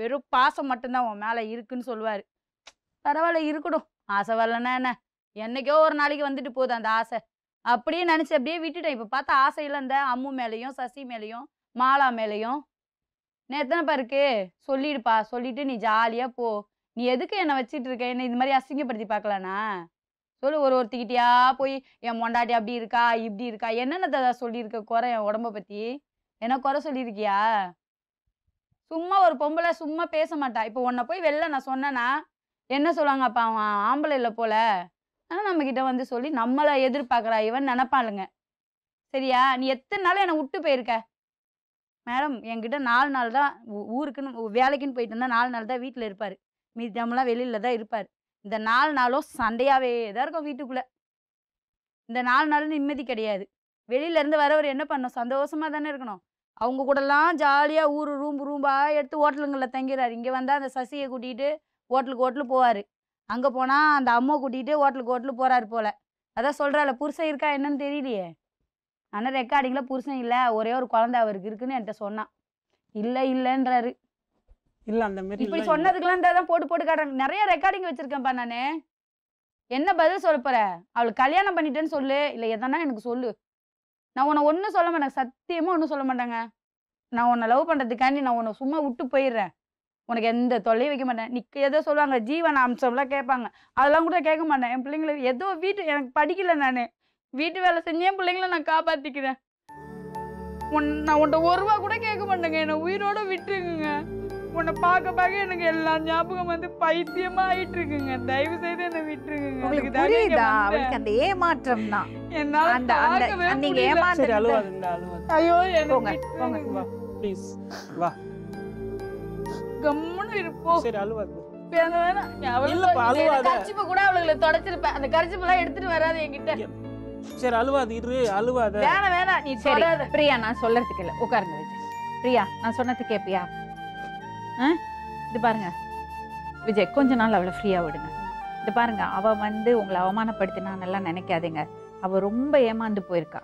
வெறும் பாசம் மட்டும்தான் உன் மேல இருக்குன்னு சொல்லுவாரு. பரவாயில்ல இருக்கட்டும். ஆசை வரலன்னா என்ன என்னைக்கோ ஒரு நாளைக்கு வந்துட்டு போகுது அந்த ஆசை அப்படியே நினச்சி அப்படியே விட்டுட்டேன். இப்போ பார்த்தா ஆசையில் இந்த அம்மு மேலேயும் சசி மேலேயும் மாலா மேலேயும் எத்தனை பேருக்கு சொல்லிடுப்பா. சொல்லிட்டு நீ ஜாலியாக போ. நீ எதுக்கு என்னை வச்சிட்டு இருக்க? என்னை இது மாதிரி அசிங்கப்படுத்தி பார்க்கலானா சொல்லு. ஒருத்திக்கிட்டியா போய் என் மொண்டாட்டி அப்படி இருக்கா இப்படி இருக்கா என்னென்னதான் சொல்லியிருக்க குறை என் உடம்பை பற்றி என்ன குறை சொல்லியிருக்கியா? சும்மா ஒரு பொம்பளை சும்மா பேச மாட்டா. இப்போ உன்னை போய் வெளில நான் சொன்னேன்னா என்ன சொல்லுவாங்க? அப்போ அவன் ஆம்பளை இல்லை போல. ஆனால் நம்மக்கிட்ட வந்து சொல்லி நம்மளை எதிர்பார்க்குறா இவன் நினப்பாளுங்க. சரியா நீ எத்தனை நாள் என்னை விட்டு போயிருக்க மேடம்? என்கிட்ட 4 நாள் தான் ஊருக்குன்னு வேலைக்குன்னு போயிட்டு இருந்தால் 4 நாள் தான் வீட்டில் இருப்பார். மீதம்லாம் வெளியில் தான் இருப்பார். இந்த 4 நாளும் சண்டையாகவே தான் இருக்கும் வீட்டுக்குள்ளே. இந்த 4 நாளும் நிம்மதி கிடையாது. வெளியிலேருந்து வரவர் என்ன பண்ணணும்? சந்தோஷமாக தானே இருக்கணும். அவங்க கூடலாம் ஜாலியாக ரூம்பாக எடுத்து ஹோட்டலுங்களில் தங்கிறார். இங்கே வந்தால் அந்த சசியை கூட்டிகிட்டு ஹோட்டலுக்கு போவார். அங்கே போனால் அந்த அம்மா கூட்டிகிட்டு ஹோட்டலுக்கு போகிறாரு போல். அதான் சொல்கிறாள் புருஷன் இருக்கா என்னன்னு தெரியலையே. ஆனால் ரெக்கார்டிங்கில் புருஷன் இல்லை ஒரே ஒரு குழந்தை அவருக்கு இருக்குன்னு என்கிட்ட சொன்னான். இல்லை இல்லைன்றாரு. இல்லை அந்த மாதிரி இப்படி சொன்னதுக்குலாம் தான் போட்டு காட்டுறாங்க. நிறைய ரெக்கார்டிங் வச்சுருக்கேன்ப்பா நான். என்ன பதில் சொல்ல போகிற? அவளுக்கு கல்யாணம் பண்ணிட்டேன்னு சொல்லு இல்லை எதனா எனக்கு சொல்லு. நான் உன்னை ஒன்றும் சொல்ல மாட்டேங்க. சத்தியமாக ஒன்றும் சொல்ல மாட்டேங்க. நான் உன்னை லவ் பண்ணுறதுக்காண்டி நான் உன்னை சும்மா விட்டு போயிடுறேன். உனக்கு எந்த தொல்லையும் வைக்க மாட்டேன். நீ ஏதோ சொல்லுவாங்க ஜீவன அம்சம்லாம் கேட்பாங்க. அதெல்லாம் கூட கேட்க மாட்டேன். என் பிள்ளைங்களை ஏதோ வீட்டு எனக்கு படிக்கல நான் வீட்டு வேலை செஞ்சு என் பிள்ளைங்கள நான் காப்பாற்றிக்கிறேன். நான் உன்ட்ட 1 ரூபா கூட கேட்க மாட்டேங்க. என்னை உயிரோட விட்டுருக்குங்க. உன்னை பார்க்க எனக்கு எல்லா ஞாபகம் வந்து பைத்தியமா ஆயிட்டு இருக்குங்க. தயவு செய்து என்னை விட்டுருக்குங்க. அந்த ஏமாற்றம் தான் என்னால. ஐயோ எனக்கு கம்முன்னு இருப்போம். கரிச்சிப்ப கூட அவளுக்கு தொடச்சிருப்பேன். அந்த கரிச்சிப்பெல்லாம் எடுத்துட்டு வராது என்கிட்ட. சரி அழுவாது இரு அழுவாது வேணாம் வேணாம் நீ சொல்லாத. பிரியா நான் சொல்றதுக்கு இல்லை உட்காருங்க விஜய். பிரியா நான் சொன்னது கேப்பியா? இது பாருங்க விஜய் கொஞ்ச நாள் அவளை ஃப்ரீயா விடுங்க. இது பாருங்க, அவ வந்து உங்களை அவமானப்படுத்தினான்னு எல்லாம் நினைக்காதீங்க. அவ ரொம்ப ஏமாந்து போயிருக்கா.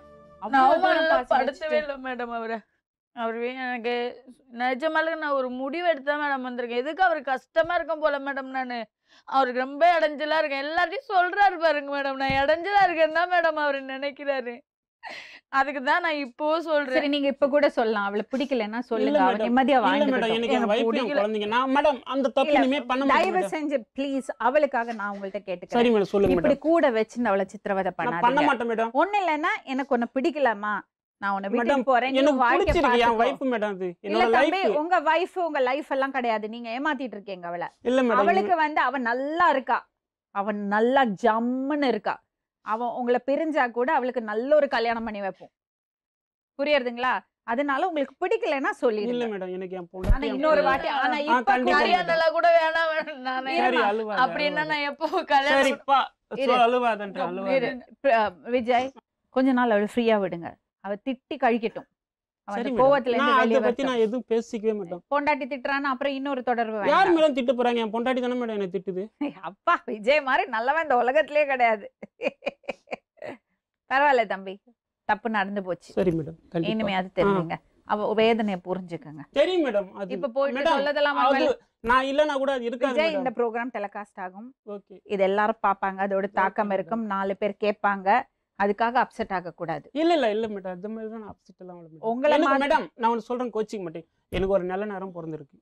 மேடம் அவரு அவரு எனக்கு நிஜமால நான் ஒரு முடிவு எடுத்தேன் மேடம் வந்திருக்கேன். எதுக்கு அவரு கஷ்டமா இருக்கும் போல மேடம். நான் அவருக்கு ரொம்ப இடைஞ்சலா இருக்கேன். எல்லாத்தையும் சொல்றாரு பாருங்க மேடம், நான் இடைஞ்சலா இருக்கேன் தான் மேடம் அவரு நினைக்கிறாரு. அதுக்குதான் நான் இப்போ சொல்றேன். நீங்க இப்ப கூட சொல்லலாம், அவளை பிடிக்கலன்னா சொல்லுங்க, நிம்மதியா வாங்க. தயவு செஞ்சு பிளீஸ் அவளுக்காக நான் உங்கள்கிட்ட கேட்டுக்கிறேன். இப்படி கூட வச்சு அவளை சித்திரவதை பண்ண மாட்டேன். ஒண்ணு இல்லைன்னா எனக்கு ஒண்ணு பிடிக்கலாமா, நான் உன்னை விட்டு போறேன், உங்க வைஃப் உங்க லைஃப் எல்லாம் கிடையாது, நீங்க ஏமாத்திட்டு இருக்கீங்க அவளை. அவளுக்கு வந்து அவன் நல்லா இருக்கா, அவன் நல்லா ஜம்முன்னு இருக்கா. அவன் உங்களை பிரிஞ்சா கூட அவளுக்கு நல்ல ஒரு கல்யாணம் பண்ணி வைப்போம், புரியுதுங்களா? அதனால உங்களுக்கு பிடிக்கலன்னா சொல்லி இன்னொரு வாட்டி. ஆனா இப்ப கல்யாணத்துல கூட வேணாம் அப்படின்னா நான் எப்போ கல்யாணம். விஜய் கொஞ்ச நாள் அவளை ஃப்ரீயா விடுங்க, அவ திட்டி கழிக்கட்டும். பொண்டாட்டி திட்டுறான்னு அப்புறம் இன்னொரு தொடர்பு. யார் மேல திட்டு போறாங்க? என் பொண்டாட்டி தானே மேடம் என்ன திட்டுது. அப்பா விஜய் மாதிரி நல்லவன் இந்த உலகத்திலே கிடையாது. பரவாயில்ல தம்பி, தப்பு நடந்து போச்சு. சரி மேடம், இனிமே அது தெரியுங்க, அவ வேதனைய புரிஞ்சுக்கங்க. சரி மேடம், இப்ப போயிட்டு சொல்லதெல்லாம் நான் இல்லனா கூட இருக்காது. விஜய் இந்த ப்ரோகிராம் டெலிகாஸ்ட் ஆகும், இது எல்லாரும் பாப்பாங்க, அதோட தாக்கம் இருக்கும், 4 பேர் கேட்பாங்க. அதுக்காக அப்செட் ஆக கூடாது. இல்ல இல்ல இல்ல மேடம், அது மாதிரி தான் அப்செட் எல்லாம் வரல மேடம். உங்களுக்கு மேடம் நான் ஒன்னு சொல்றேன், கோச்சிங் மாட்டேன். எனக்கு ஒரு நல்ல நேரம் பிறந்திருக்கு.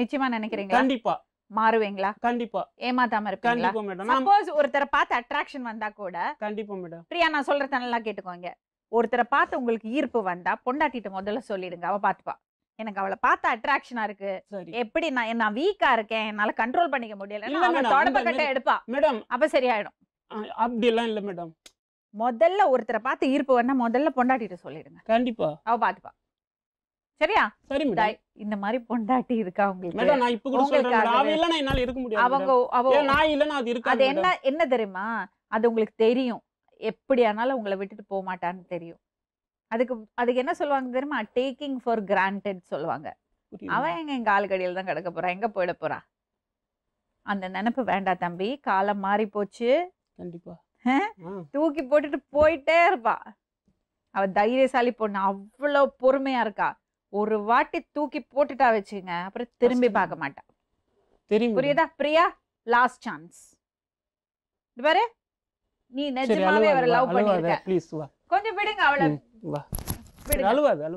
நிச்சயமா நினைக்கிறீங்களா? கண்டிப்பா மாறுவீங்களா? கண்டிப்பா ஏமாத்தாம இருப்பீங்களா? கண்டிப்பா மேடம். சப்போஸ் ஒருத்தர பார்த்து அட்ராக்ஷன் வந்தா கூட கண்டிப்பா மேடம். பிரியா நான் சொல்றத நல்லா கேட்டுக்கோங்க. ஒருத்தர பார்த்து உங்களுக்கு ஈர்ப்பு வந்தா பொண்டாட்டிட்ட முதல்ல சொல்லிடுங்க, அவ பாத்துப்பா. எனக்கு அவளை பார்த்து அட்ராக்ஷனா இருக்கு, எப்படி நான் வீக்கா இருக்கேன், என்னால கண்ட்ரோல் பண்ணிக்க முடியல, தொடப்ப கட்ட எடுப்பா மேடம், அப்ப சரியாயிடும். அப்படி எல்லாம் இல்ல மேடம். முதல்ல ஒருத்தரை பார்த்து ஈர்ப்பு வந்தா முதல்ல பொண்டாட்டிட்ட சொல்லிடுங்க, கண்டிப்பா அவ பாத்துப்பா. சரியா? சரி மேடம். இந்த மாதிரி பொண்டாட்டி இருக்கா உங்களுக்கு? மேடம் நான் இப்ப கூட சொல்றேன், அவ இல்லனா என்னால இருக்க முடியாது. அவங்க நான் இல்லனா அது இருக்காது. அது என்ன என்ன தெரியுமா, அது உங்களுக்கு தெரியும், எப்படியானாலும் உங்களை விட்டுட்டு போக மாட்டான்னு தெரியும். அதுக்கு என்ன சொல்லுவாங்க தெரியுமா, டேக்கிங் ஃபார் கிராண்டட் சொல்லுவாங்க. அவ எங்க எங்க ஆளுக்கடியில தான் கிடக்க போறா, எங்க போயிட போறா, அந்த நினைப்பு வேண்டாம் தம்பி. காலம் மாறி போச்சு, கண்டிப்பா தூக்கி போட்டுட்டு போயிட்டே இருப்பா. அவ தைரியசாலி பொண்ணு, அவ்வளவு பொறுமையா இருக்கா. ஒரு வாட்டி தூக்கி போட்டுட்டா வச்சுங்க, அப்புறம் திரும்பி பார்க்க மாட்டா. புரியுதா பிரியா? Last chance. இது பாரு, நீ நிஜமாவே அவரை லவ் பண்ணிருக்க, கொஞ்சம் விடுங்க அவளை,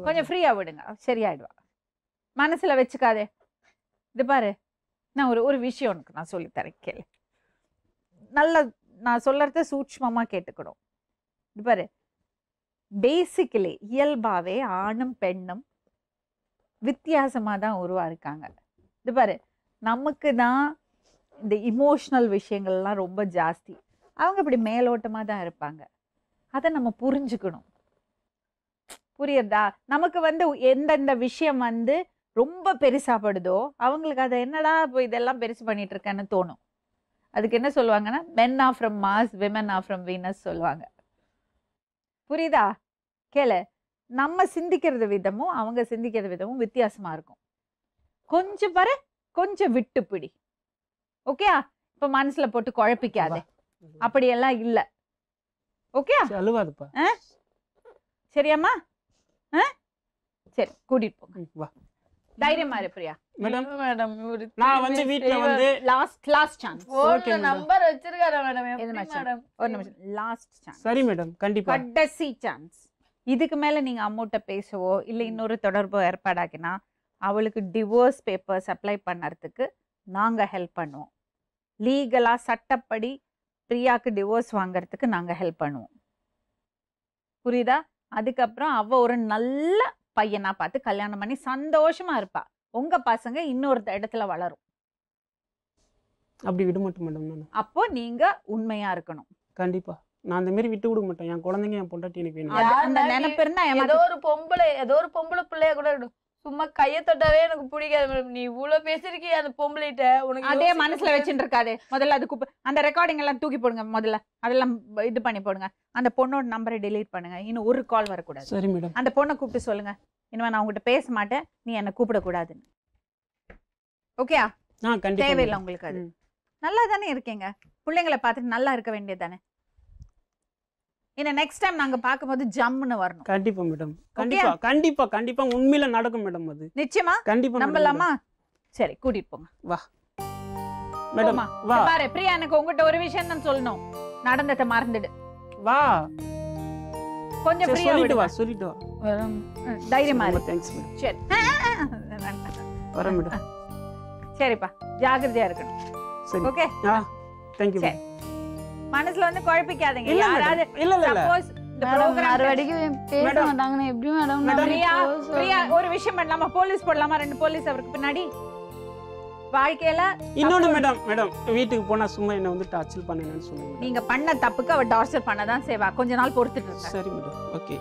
கொஞ்சம் ஃப்ரீயா விடுங்க, சரியாயிடுவா. மனசுல வச்சுக்காதே. இது பாரு, நான் ஒரு விஷயம் உனக்கு நான் சொல்லி தரேன் கேளு, நல்ல நான் சொல்றத சூட்சமா கேட்டுக்கணும். இது பாரு, பேசிக்கலி இயல்பாவே ஆணும் பெண்ணும் வித்தியாசமா தான் உருவா இருக்காங்க. இது பாரு, நமக்கு தான் இந்த இமோஷனல் விஷயங்கள்லாம் ரொம்ப ஜாஸ்தி, அவங்க இப்படி மேலோட்டமா தான் இருப்பாங்க. அதை நம்ம புரிஞ்சுக்கணும், புரியுறதா? நமக்கு வந்து எந்தெந்த விஷயம் வந்து ரொம்ப பெருசாப்படுதோ அவங்களுக்கு அதை என்னடா இப்போ இதெல்லாம் பெருசு பண்ணிட்டு இருக்கேன்னு தோணும். அதுக்கு என்ன சொல்லுவாங்கன்னா, men are from Mars, women are from Venus சொல்லுவாங்க. புரியுதா? கேளு, நம்ம சிந்திக்கிறது விதமும் அவங்க சிந்திக்கிறது விதமும் வித்தியாசமா இருக்கும். கொஞ்சம் பாரு, கொஞ்சம் விட்டு பிடி, ஓகேயா? இப்ப மனசுல போட்டு குழப்பிக்காதே, அப்படியெல்லாம் இல்ல, ஓகேயா? சரியாம்மா? சரி, கூட்டிட்டு போங்க, தைரியமா இருப்பியா? மேடம் மேடம் நான் வந்து வீட்ல வந்து last last chance. Okay number வச்சிருக்காரா மேடம்? மேடம் ஒரு நிமிஷம், லாஸ்ட் சான்ஸ். சரி மேடம், கண்டிப்பா கடைசி சான்ஸ். இதுக்கு மேல நீங்க அமௌண்ட்ட பேசவோ இல்ல இன்னொரு தொடர்போ ஏற்பாடாக்கினா அவளுக்கு டிவோர்ஸ் பேப்பர்ஸ் அப்ளை பண்ணறதுக்கு நாங்க ஹெல்ப் பண்ணுவோம். லீகலா சட்டப்படி பிரியாக்கு டிவோர்ஸ் வாங்கறதுக்கு நாங்க ஹெல்ப் பண்ணுவோம், புரியுதா? அதுக்கப்புறம் அவ ஒரு நல்ல பையனா பார்த்து கல்யாணம் பண்ணி சந்தோஷமா இருப்பா. உங்க பசங்க இன்னொரு இடத்துல வளரும். அப்படி விட மாட்டேன் மேடம். அப்போ நீங்க உண்மையா இருக்கணும், கண்டிப்பா. நான் அந்த மாதிரி விட்டு விட மாட்டேன். என் குழந்தைங்க என் பொண்டாட்டி எனக்கு வேணும். அந்த நினைப்பிருந்தா ஏதோ ஒரு பொம்பளை பிள்ளைய கூட சும்மா கைய தொட்டாவே எனக்கு பிடிக்காது மேடம். நீ இவ்வளவு பேசிருக்கீ அந்த பொம்பளைட்ட, உனக்கு அதே மனசுல வச்சுட்டு இருக்காது. முதல்ல அது அந்த ரெக்கார்டிங் எல்லாம் தூக்கி போடுங்க, முதல்ல அதெல்லாம் இது பண்ணி போடுங்க. அந்த பொண்ணோட நம்பரை டெலீட் பண்ணுங்க, இன்னும் ஒரு கால் வரக்கூடாது. சரி மேடம். அந்த பொண்ணை கூப்பிட்டு சொல்லுங்க, இனிமே நான் உங்ககிட்ட பேச மாட்டேன், நீ என்ன கூப்பிடக்கூடாதுன்னு, ஓகேயா? தேவையில்லை உங்களுக்கு அது. நல்லா தானே இருக்கீங்க. பிள்ளைங்களை பார்த்துட்டு நல்லா இருக்க வேண்டியதானே. இன்ன நெக்ஸ்ட் டைம் நாங்க பாக்கும்போது ஜம்னு வரணும். கண்டிப்பா மேடம், கண்டிப்பா கண்டிப்பா கண்டிப்பா உண்மையில நடக்கும் மேடம். அது நிச்சயமா கண்டிப்பா நம்பலாமா? சரி கூட்டிட்டு போங்க வா மேடம் வா. பாரு பிரியா, எனக்கு உங்ககிட்ட ஒரு விஷயம் நான் சொல்லணும். நடந்தத மறந்துடு வா. கொஞ்சம் பிரியா சொல்லிட்டு வா, சொல்லிட்டு வா. தைரியமா இரு. Thanks madam. சரி வரேன் மேடம். சரிப்பா ஜாக்கிரதையா இருக்கணும். சரி ஓகே. Thank you. மனசுல வந்து குழப்பிக்காதீங்க. யாராவது இல்ல இல்ல சப்போஸ் இந்த புரோகிராம் மறுபடியும் பேசுறாங்கன்னு எப்படியும் மேடம். பிரியா பிரியா ஒரு விஷயம் பண்ணலாமா? போலீஸ் போடலாமா? ரெண்டு போலீஸ் அவருக்கு பின்னாடி வாழ்க்கையில இன்னொரு மேடம். மேடம் வீட்டுக்கு போனா சும்மா என்ன வந்து டார்ச்சர் பண்ணனன்னு சொல்லுங்க. நீங்க பண்ண தப்புக்கு அவ டார்ச்சர் பண்ணதான் சேவா. கொஞ்ச நாள் பொறுத்துட்டு இருங்க. சரி மேடம் ஓகே.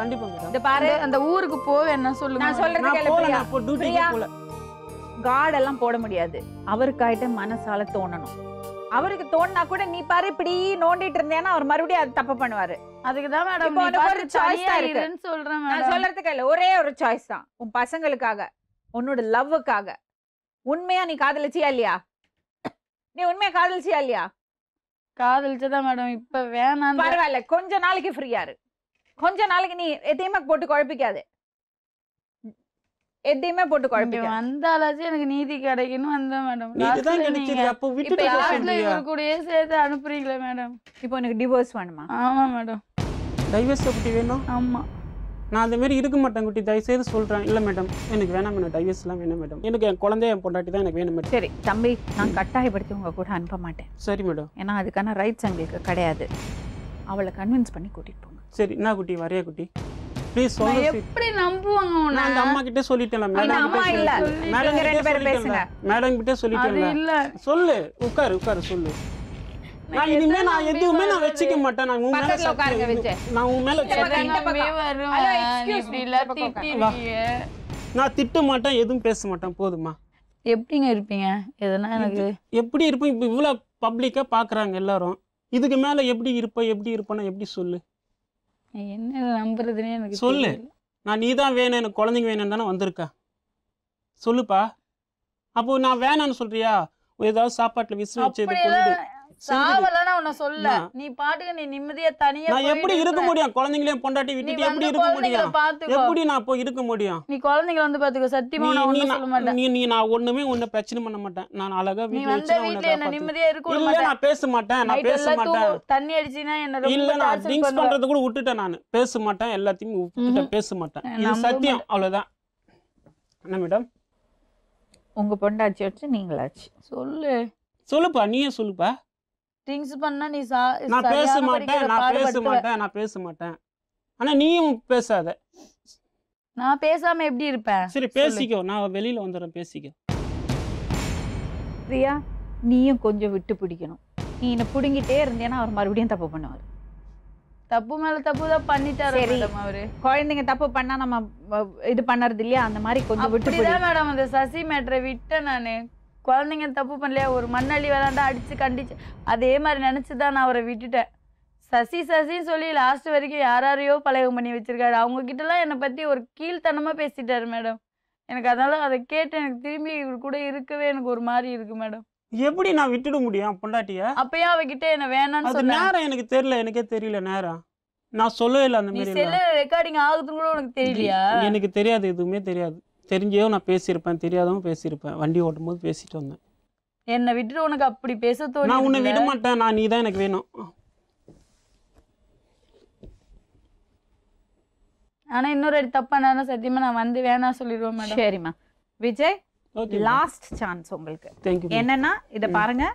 கண்டிப்பா மேடம். இந்த பாரு அந்த ஊருக்கு போவே என்ன சொல்லுங்க. நான் சொல்றது கேளு பிரியா. நான் போ டியூட்டிக்கு போல கார்ட் எல்லாம் போட முடியாது. அவர்கிட்ட மனசால தோணணும். அவருக்கு தோணா கூட நீ பாரு இப்படி நோண்டிட்டு இருந்தேன்னா அவர் மறுபடியும் அது தப்பு பண்ணுவாரு. அதுக்குதான் மேடம் ஒரு சாய்ஸ் தான் இருக்குன்னு சொல்றேன். நான் சொல்றதுக்கு இல்ல, ஒரே ஒரு சாய்ஸ் தான். உன் பசங்களுக்காக உன்னோட லவ்வுக்காக உண்மையா நீ காதலிச்சியா இல்லையா? நீ உண்மையா காதலிச்சியா இல்லையா? காதலிச்சதான் மேடம். இப்ப வேணாம் பரவாயில்ல, கொஞ்ச நாளைக்கு ஃப்ரீயா இரு. கொஞ்ச நாளைக்கு நீ எதையுமே போட்டு குழப்பிக்காது. எதையுமே போட்டு குழப்பிக்க வந்தாலாச்சும் எனக்கு நீதி கிடைக்கணும். வந்தா மேடம் கூடயே சேர்த்து அனுப்புறீங்களே மேடம். இப்போ எனக்கு டிவோர்ஸ் வேணுமா? ஆமா மேடம். டைவர்ஸ் குட்டி வேணும். ஆமா நான் அந்த மாதிரி இருக்க மாட்டேன் குட்டி. தயவுசெய்து சொல்றேன். இல்ல மேடம் எனக்கு வேணாம் மேடம். டைவர்ஸ் எல்லாம் வேணும் மேடம். எனக்கு என் குழந்தை என் பொண்டாட்டி தான் எனக்கு வேணும் மேடம். சரி தம்பி, நான் கட்டாயப்படுத்தி உங்க கூட அனுப்ப மாட்டேன். சரி மேடம். ஏன்னா அதுக்கான ரைட்ஸ் எங்களுக்கு கிடையாது. அவளை கன்வின்ஸ் பண்ணி கூட்டிட்டு போங்க. சரி நான் குட்டி வரையா குட்டி போதுமா? எப்படிங்க இருப்பீங்க? எப்படி இருப்போம்? இப்ப இவ்வளவு பப்ளிக்கா பாக்குறாங்க எல்லாரும். இதுக்கு மேல எப்படி இருப்ப, எப்படி இருப்பேன்னு எப்படி சொல்லு? என்ன நம்புறதுன்னு எனக்கு சொல்லு. நான் நீ தான் வேணும், எனக்கு குழந்தைங்க வேணும்னு தானே வந்திருக்க. சொல்லுப்பா. அப்போ நான் வேணான்னு சொல்றியா? ஏதாவது சாப்பாட்டுல விசில் வச்சு சாவலனா உன்ன சொல்ல. நீ பாட்டுக்கு நீ நிம்மதியா தனியா நான் எப்படி இருக்க முடியும்? குழந்தைங்களே பொண்டாட்டி விட்டுட்டு எப்படி இருக்க முடியும்? எப்படி நான் போய் இருக்க முடியும்? நீ குழந்தைகளை வந்து பாத்துக்கோ. சத்தியமா நான் ஒண்ணும் சொல்ல மாட்டேன். நீ நான் ஒண்ணுமே உன்ன பிரச்சனை பண்ண மாட்டேன். நான் அழகா வீட்ல வச்சு உன்ன நான் நிம்மதியா இருக்க கூட மாட்டேன். நான் பேச மாட்டேன். நான் பேச மாட்டேன். தண்ணி அடிச்சினா என்ன ரொம்ப இல்ல. நான் ட்ரிங்க்ஸ் பண்றது கூட விட்டுட்டேன். நான் பேச மாட்டேன். எல்லாத்தையும் விட்டுட்ட பேச மாட்டேன். இது சத்தியம். அவ்வளவுதான். என்ன மேடம் உங்க பொண்டாட்டி வச்சு நீங்களாச்சு சொல்லு. சொல்லுப்பா நீயே சொல்லுப்பா. திங்ஸ் பண்ணா நீ நான் பேச மாட்டேன். நான் பேச மாட்டேன். ஆனா நீயும் பேசாத. நான் பேசாம எப்படி இருப்பேன்? சரி பேசிக்கோ. நான் வெளியில வந்துறேன். பேசிக்கோ பிரியா. நீயும் கொஞ்சம் விட்டு பிடிக்கணும். நீ என்ன புடுங்கிட்டே இருந்தேன்னா அவர் மறுபடியும் தப்பு பண்ணுவார். தப்பு மேல தப்பு தான் பண்ணிட்டாரு மேடம் அவரு. குழந்தைங்க தப்பு பண்ணா நம்ம இது பண்றது இல்லையா? அந்த மாதிரி கொஞ்சம் விட்டு பிடிக்கணும் மேடம். அந்த சசி மேட்டரை விட்ட நானு குழந்தைங்க தப்பு பண்ணலையா? ஒரு மண்ணள்ளி விளாண்டா அடிச்சு கண்டிச்சு அதே மாதிரி நினைச்சுதான் நான் அவரை விட்டுட்டேன். சசி சசின்னு சொல்லி லாஸ்ட் வரைக்கும் யாரையோ பழகம் பண்ணி வச்சிருக்காரு. அவங்க கிட்ட எல்லாம் என்னை பத்தி ஒரு கீழ்த்தனமா பேசிட்டாரு மேடம். எனக்கு அதனால அதை கேட்டு எனக்கு திரும்பி இவர் கூட இருக்கவே எனக்கு ஒரு மாதிரி இருக்கு மேடம். எப்படி நான் விட்டுட முடியும் பொண்டாட்டியா? அப்பயே அவகிட்ட என்ன வேணான்னு சொன்னா எனக்கு தெரியல. எனக்கே தெரியல நேரம். நான் சொல்லவே இல்லை. அந்த மாதிரி ரெக்கார்டிங் ஆகுதுன்னு கூட உனக்கு தெரியலையா? எனக்கு தெரியாது, எதுவுமே தெரியாது. தெரிஞ்சோ நான் பேசியிருப்பேன், தெரியாதவங்க பேசியிருப்பேன். வண்டி ஓட்டும் போது பேசிட்டு வந்தேன். என்னை விட்டுட்டு உனக்கு அப்படி பேச தோணு? நான் உன்னை விட மாட்டேன். நான் நீ தான் எனக்கு வேணும். ஆனா இன்னொரு தப்பான சத்தியமா நான் வந்து வேணா சொல்லிடுவேன் மேடம். சரிம்மா விஜய், லாஸ்ட் சான்ஸ் உங்களுக்கு. என்னன்னா இதை பாருங்க,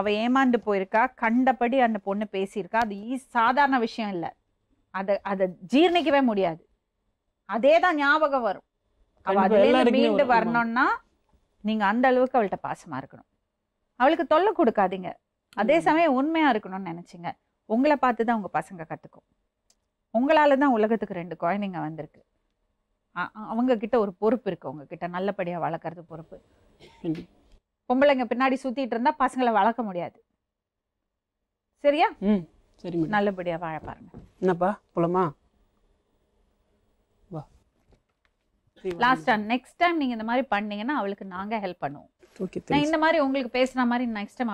அவ ஏமாந்து போயிருக்கா. கண்டபடி அந்த பொண்ணு பேசியிருக்கா. அது சாதாரண விஷயம் இல்லை. அதை ஜீர்ணிக்கவே முடியாது. அதே தான் ஞாபகம் வரும். மீண்டு வரணும்னா நீங்க அந்த அளவுக்கு அவள்கிட்ட பாசமா இருக்கணும். அவளுக்கு தொல்லை கொடுக்காதீங்க. அதே சமயம் உண்மையா இருக்கணும்னு நினைச்சீங்க. உங்களை பார்த்துதான் உங்க பசங்க கத்துக்கும். உங்களாலதான் உலகத்துக்கு 2 குழந்தைங்க வந்திருக்கு. அவங்க கிட்ட ஒரு பொறுப்பு இருக்கு. உங்க கிட்ட நல்லபடியா வளர்க்கறது பொறுப்பு. பொம்பளைங்க பின்னாடி சுத்திட்டு இருந்தா பசங்களை வளர்க்க முடியாது. சரியா? நல்லபடியா வாழ பாருங்க. என்னப்பா போலமா? லாஸ்ட் டைம் நெக்ஸ்ட் டைம் நீங்க இந்த மாதிரி பண்ணீங்கன்னா அவளுக்கு நாங்க ஹெல்ப் பண்ணுவோம். Okay, thanks. I will talk to you next time.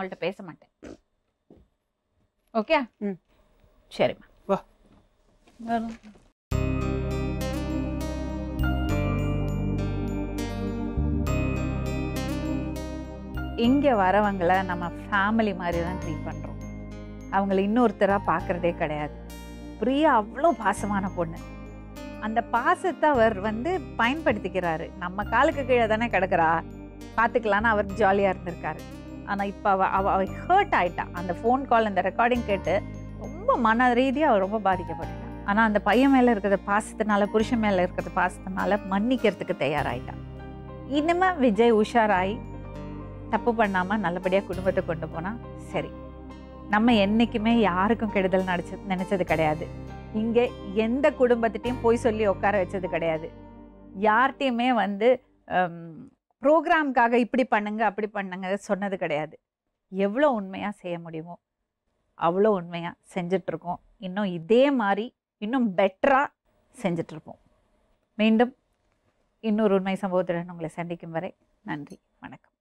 Okay? Sure. Wow. இங்க வரவங்கள நம்ம ஃபேமிலி மாதிரி தான் ட்ரீட் பண்றோம். அவங்களை இன்னொருத்தரா பார்க்கறதே கிடையாது. பிரியா அவ்வளோ பாசமான பொண்ணு. அந்த பாசத்தை அவர் வந்து பயன்படுத்திக்கிறாரு. நம்ம காலுக்கு கீழே தானே கிடக்குறா, பார்த்துக்கலான்னு அவர் ஜாலியாக இருந்திருக்காரு. ஆனால் இப்போ அவ ஹர்ட் ஆகிட்டா. அந்த ஃபோன் கால் அந்த ரெக்கார்டிங் கேட்டு ரொம்ப மன ரீதியாக அவர் ரொம்ப பாதிக்கப்பட்டான். ஆனால் அந்த பையன் மேலே இருக்கிற பாசத்தினால, புருஷன் மேலே இருக்கிற பாசத்தினால மன்னிக்கிறதுக்கு தயாராகிட்டான். இனிமேல் விஜய் உஷாராய் தப்பு பண்ணாமல் நல்லபடியாக குடும்பத்தை கொண்டு போனால் சரி. நம்ம என்றைக்குமே யாருக்கும் கெடுதல் நினச்சது கிடையாது. இங்கே எந்த குடும்பத்திட்டையும் போய் சொல்லி உட்கார வச்சது கிடையாது. யார்கிட்டையுமே வந்து ப்ரோக்ராம்காக இப்படி பண்ணுங்க அப்படி பண்ணுங்க சொன்னது கிடையாது. எவ்வளோ உண்மையாக செய்ய முடியுமோ அவ்வளோ உண்மையாக செஞ்சிட்ருக்கோம். இன்னும் இதே மாதிரி இன்னும் பெட்டராக செஞ்சிட்ருப்போம். மீண்டும் இன்னொரு உண்மை சம்பவத்துடன் உங்களை சந்திக்கும் வரை நன்றி, வணக்கம்.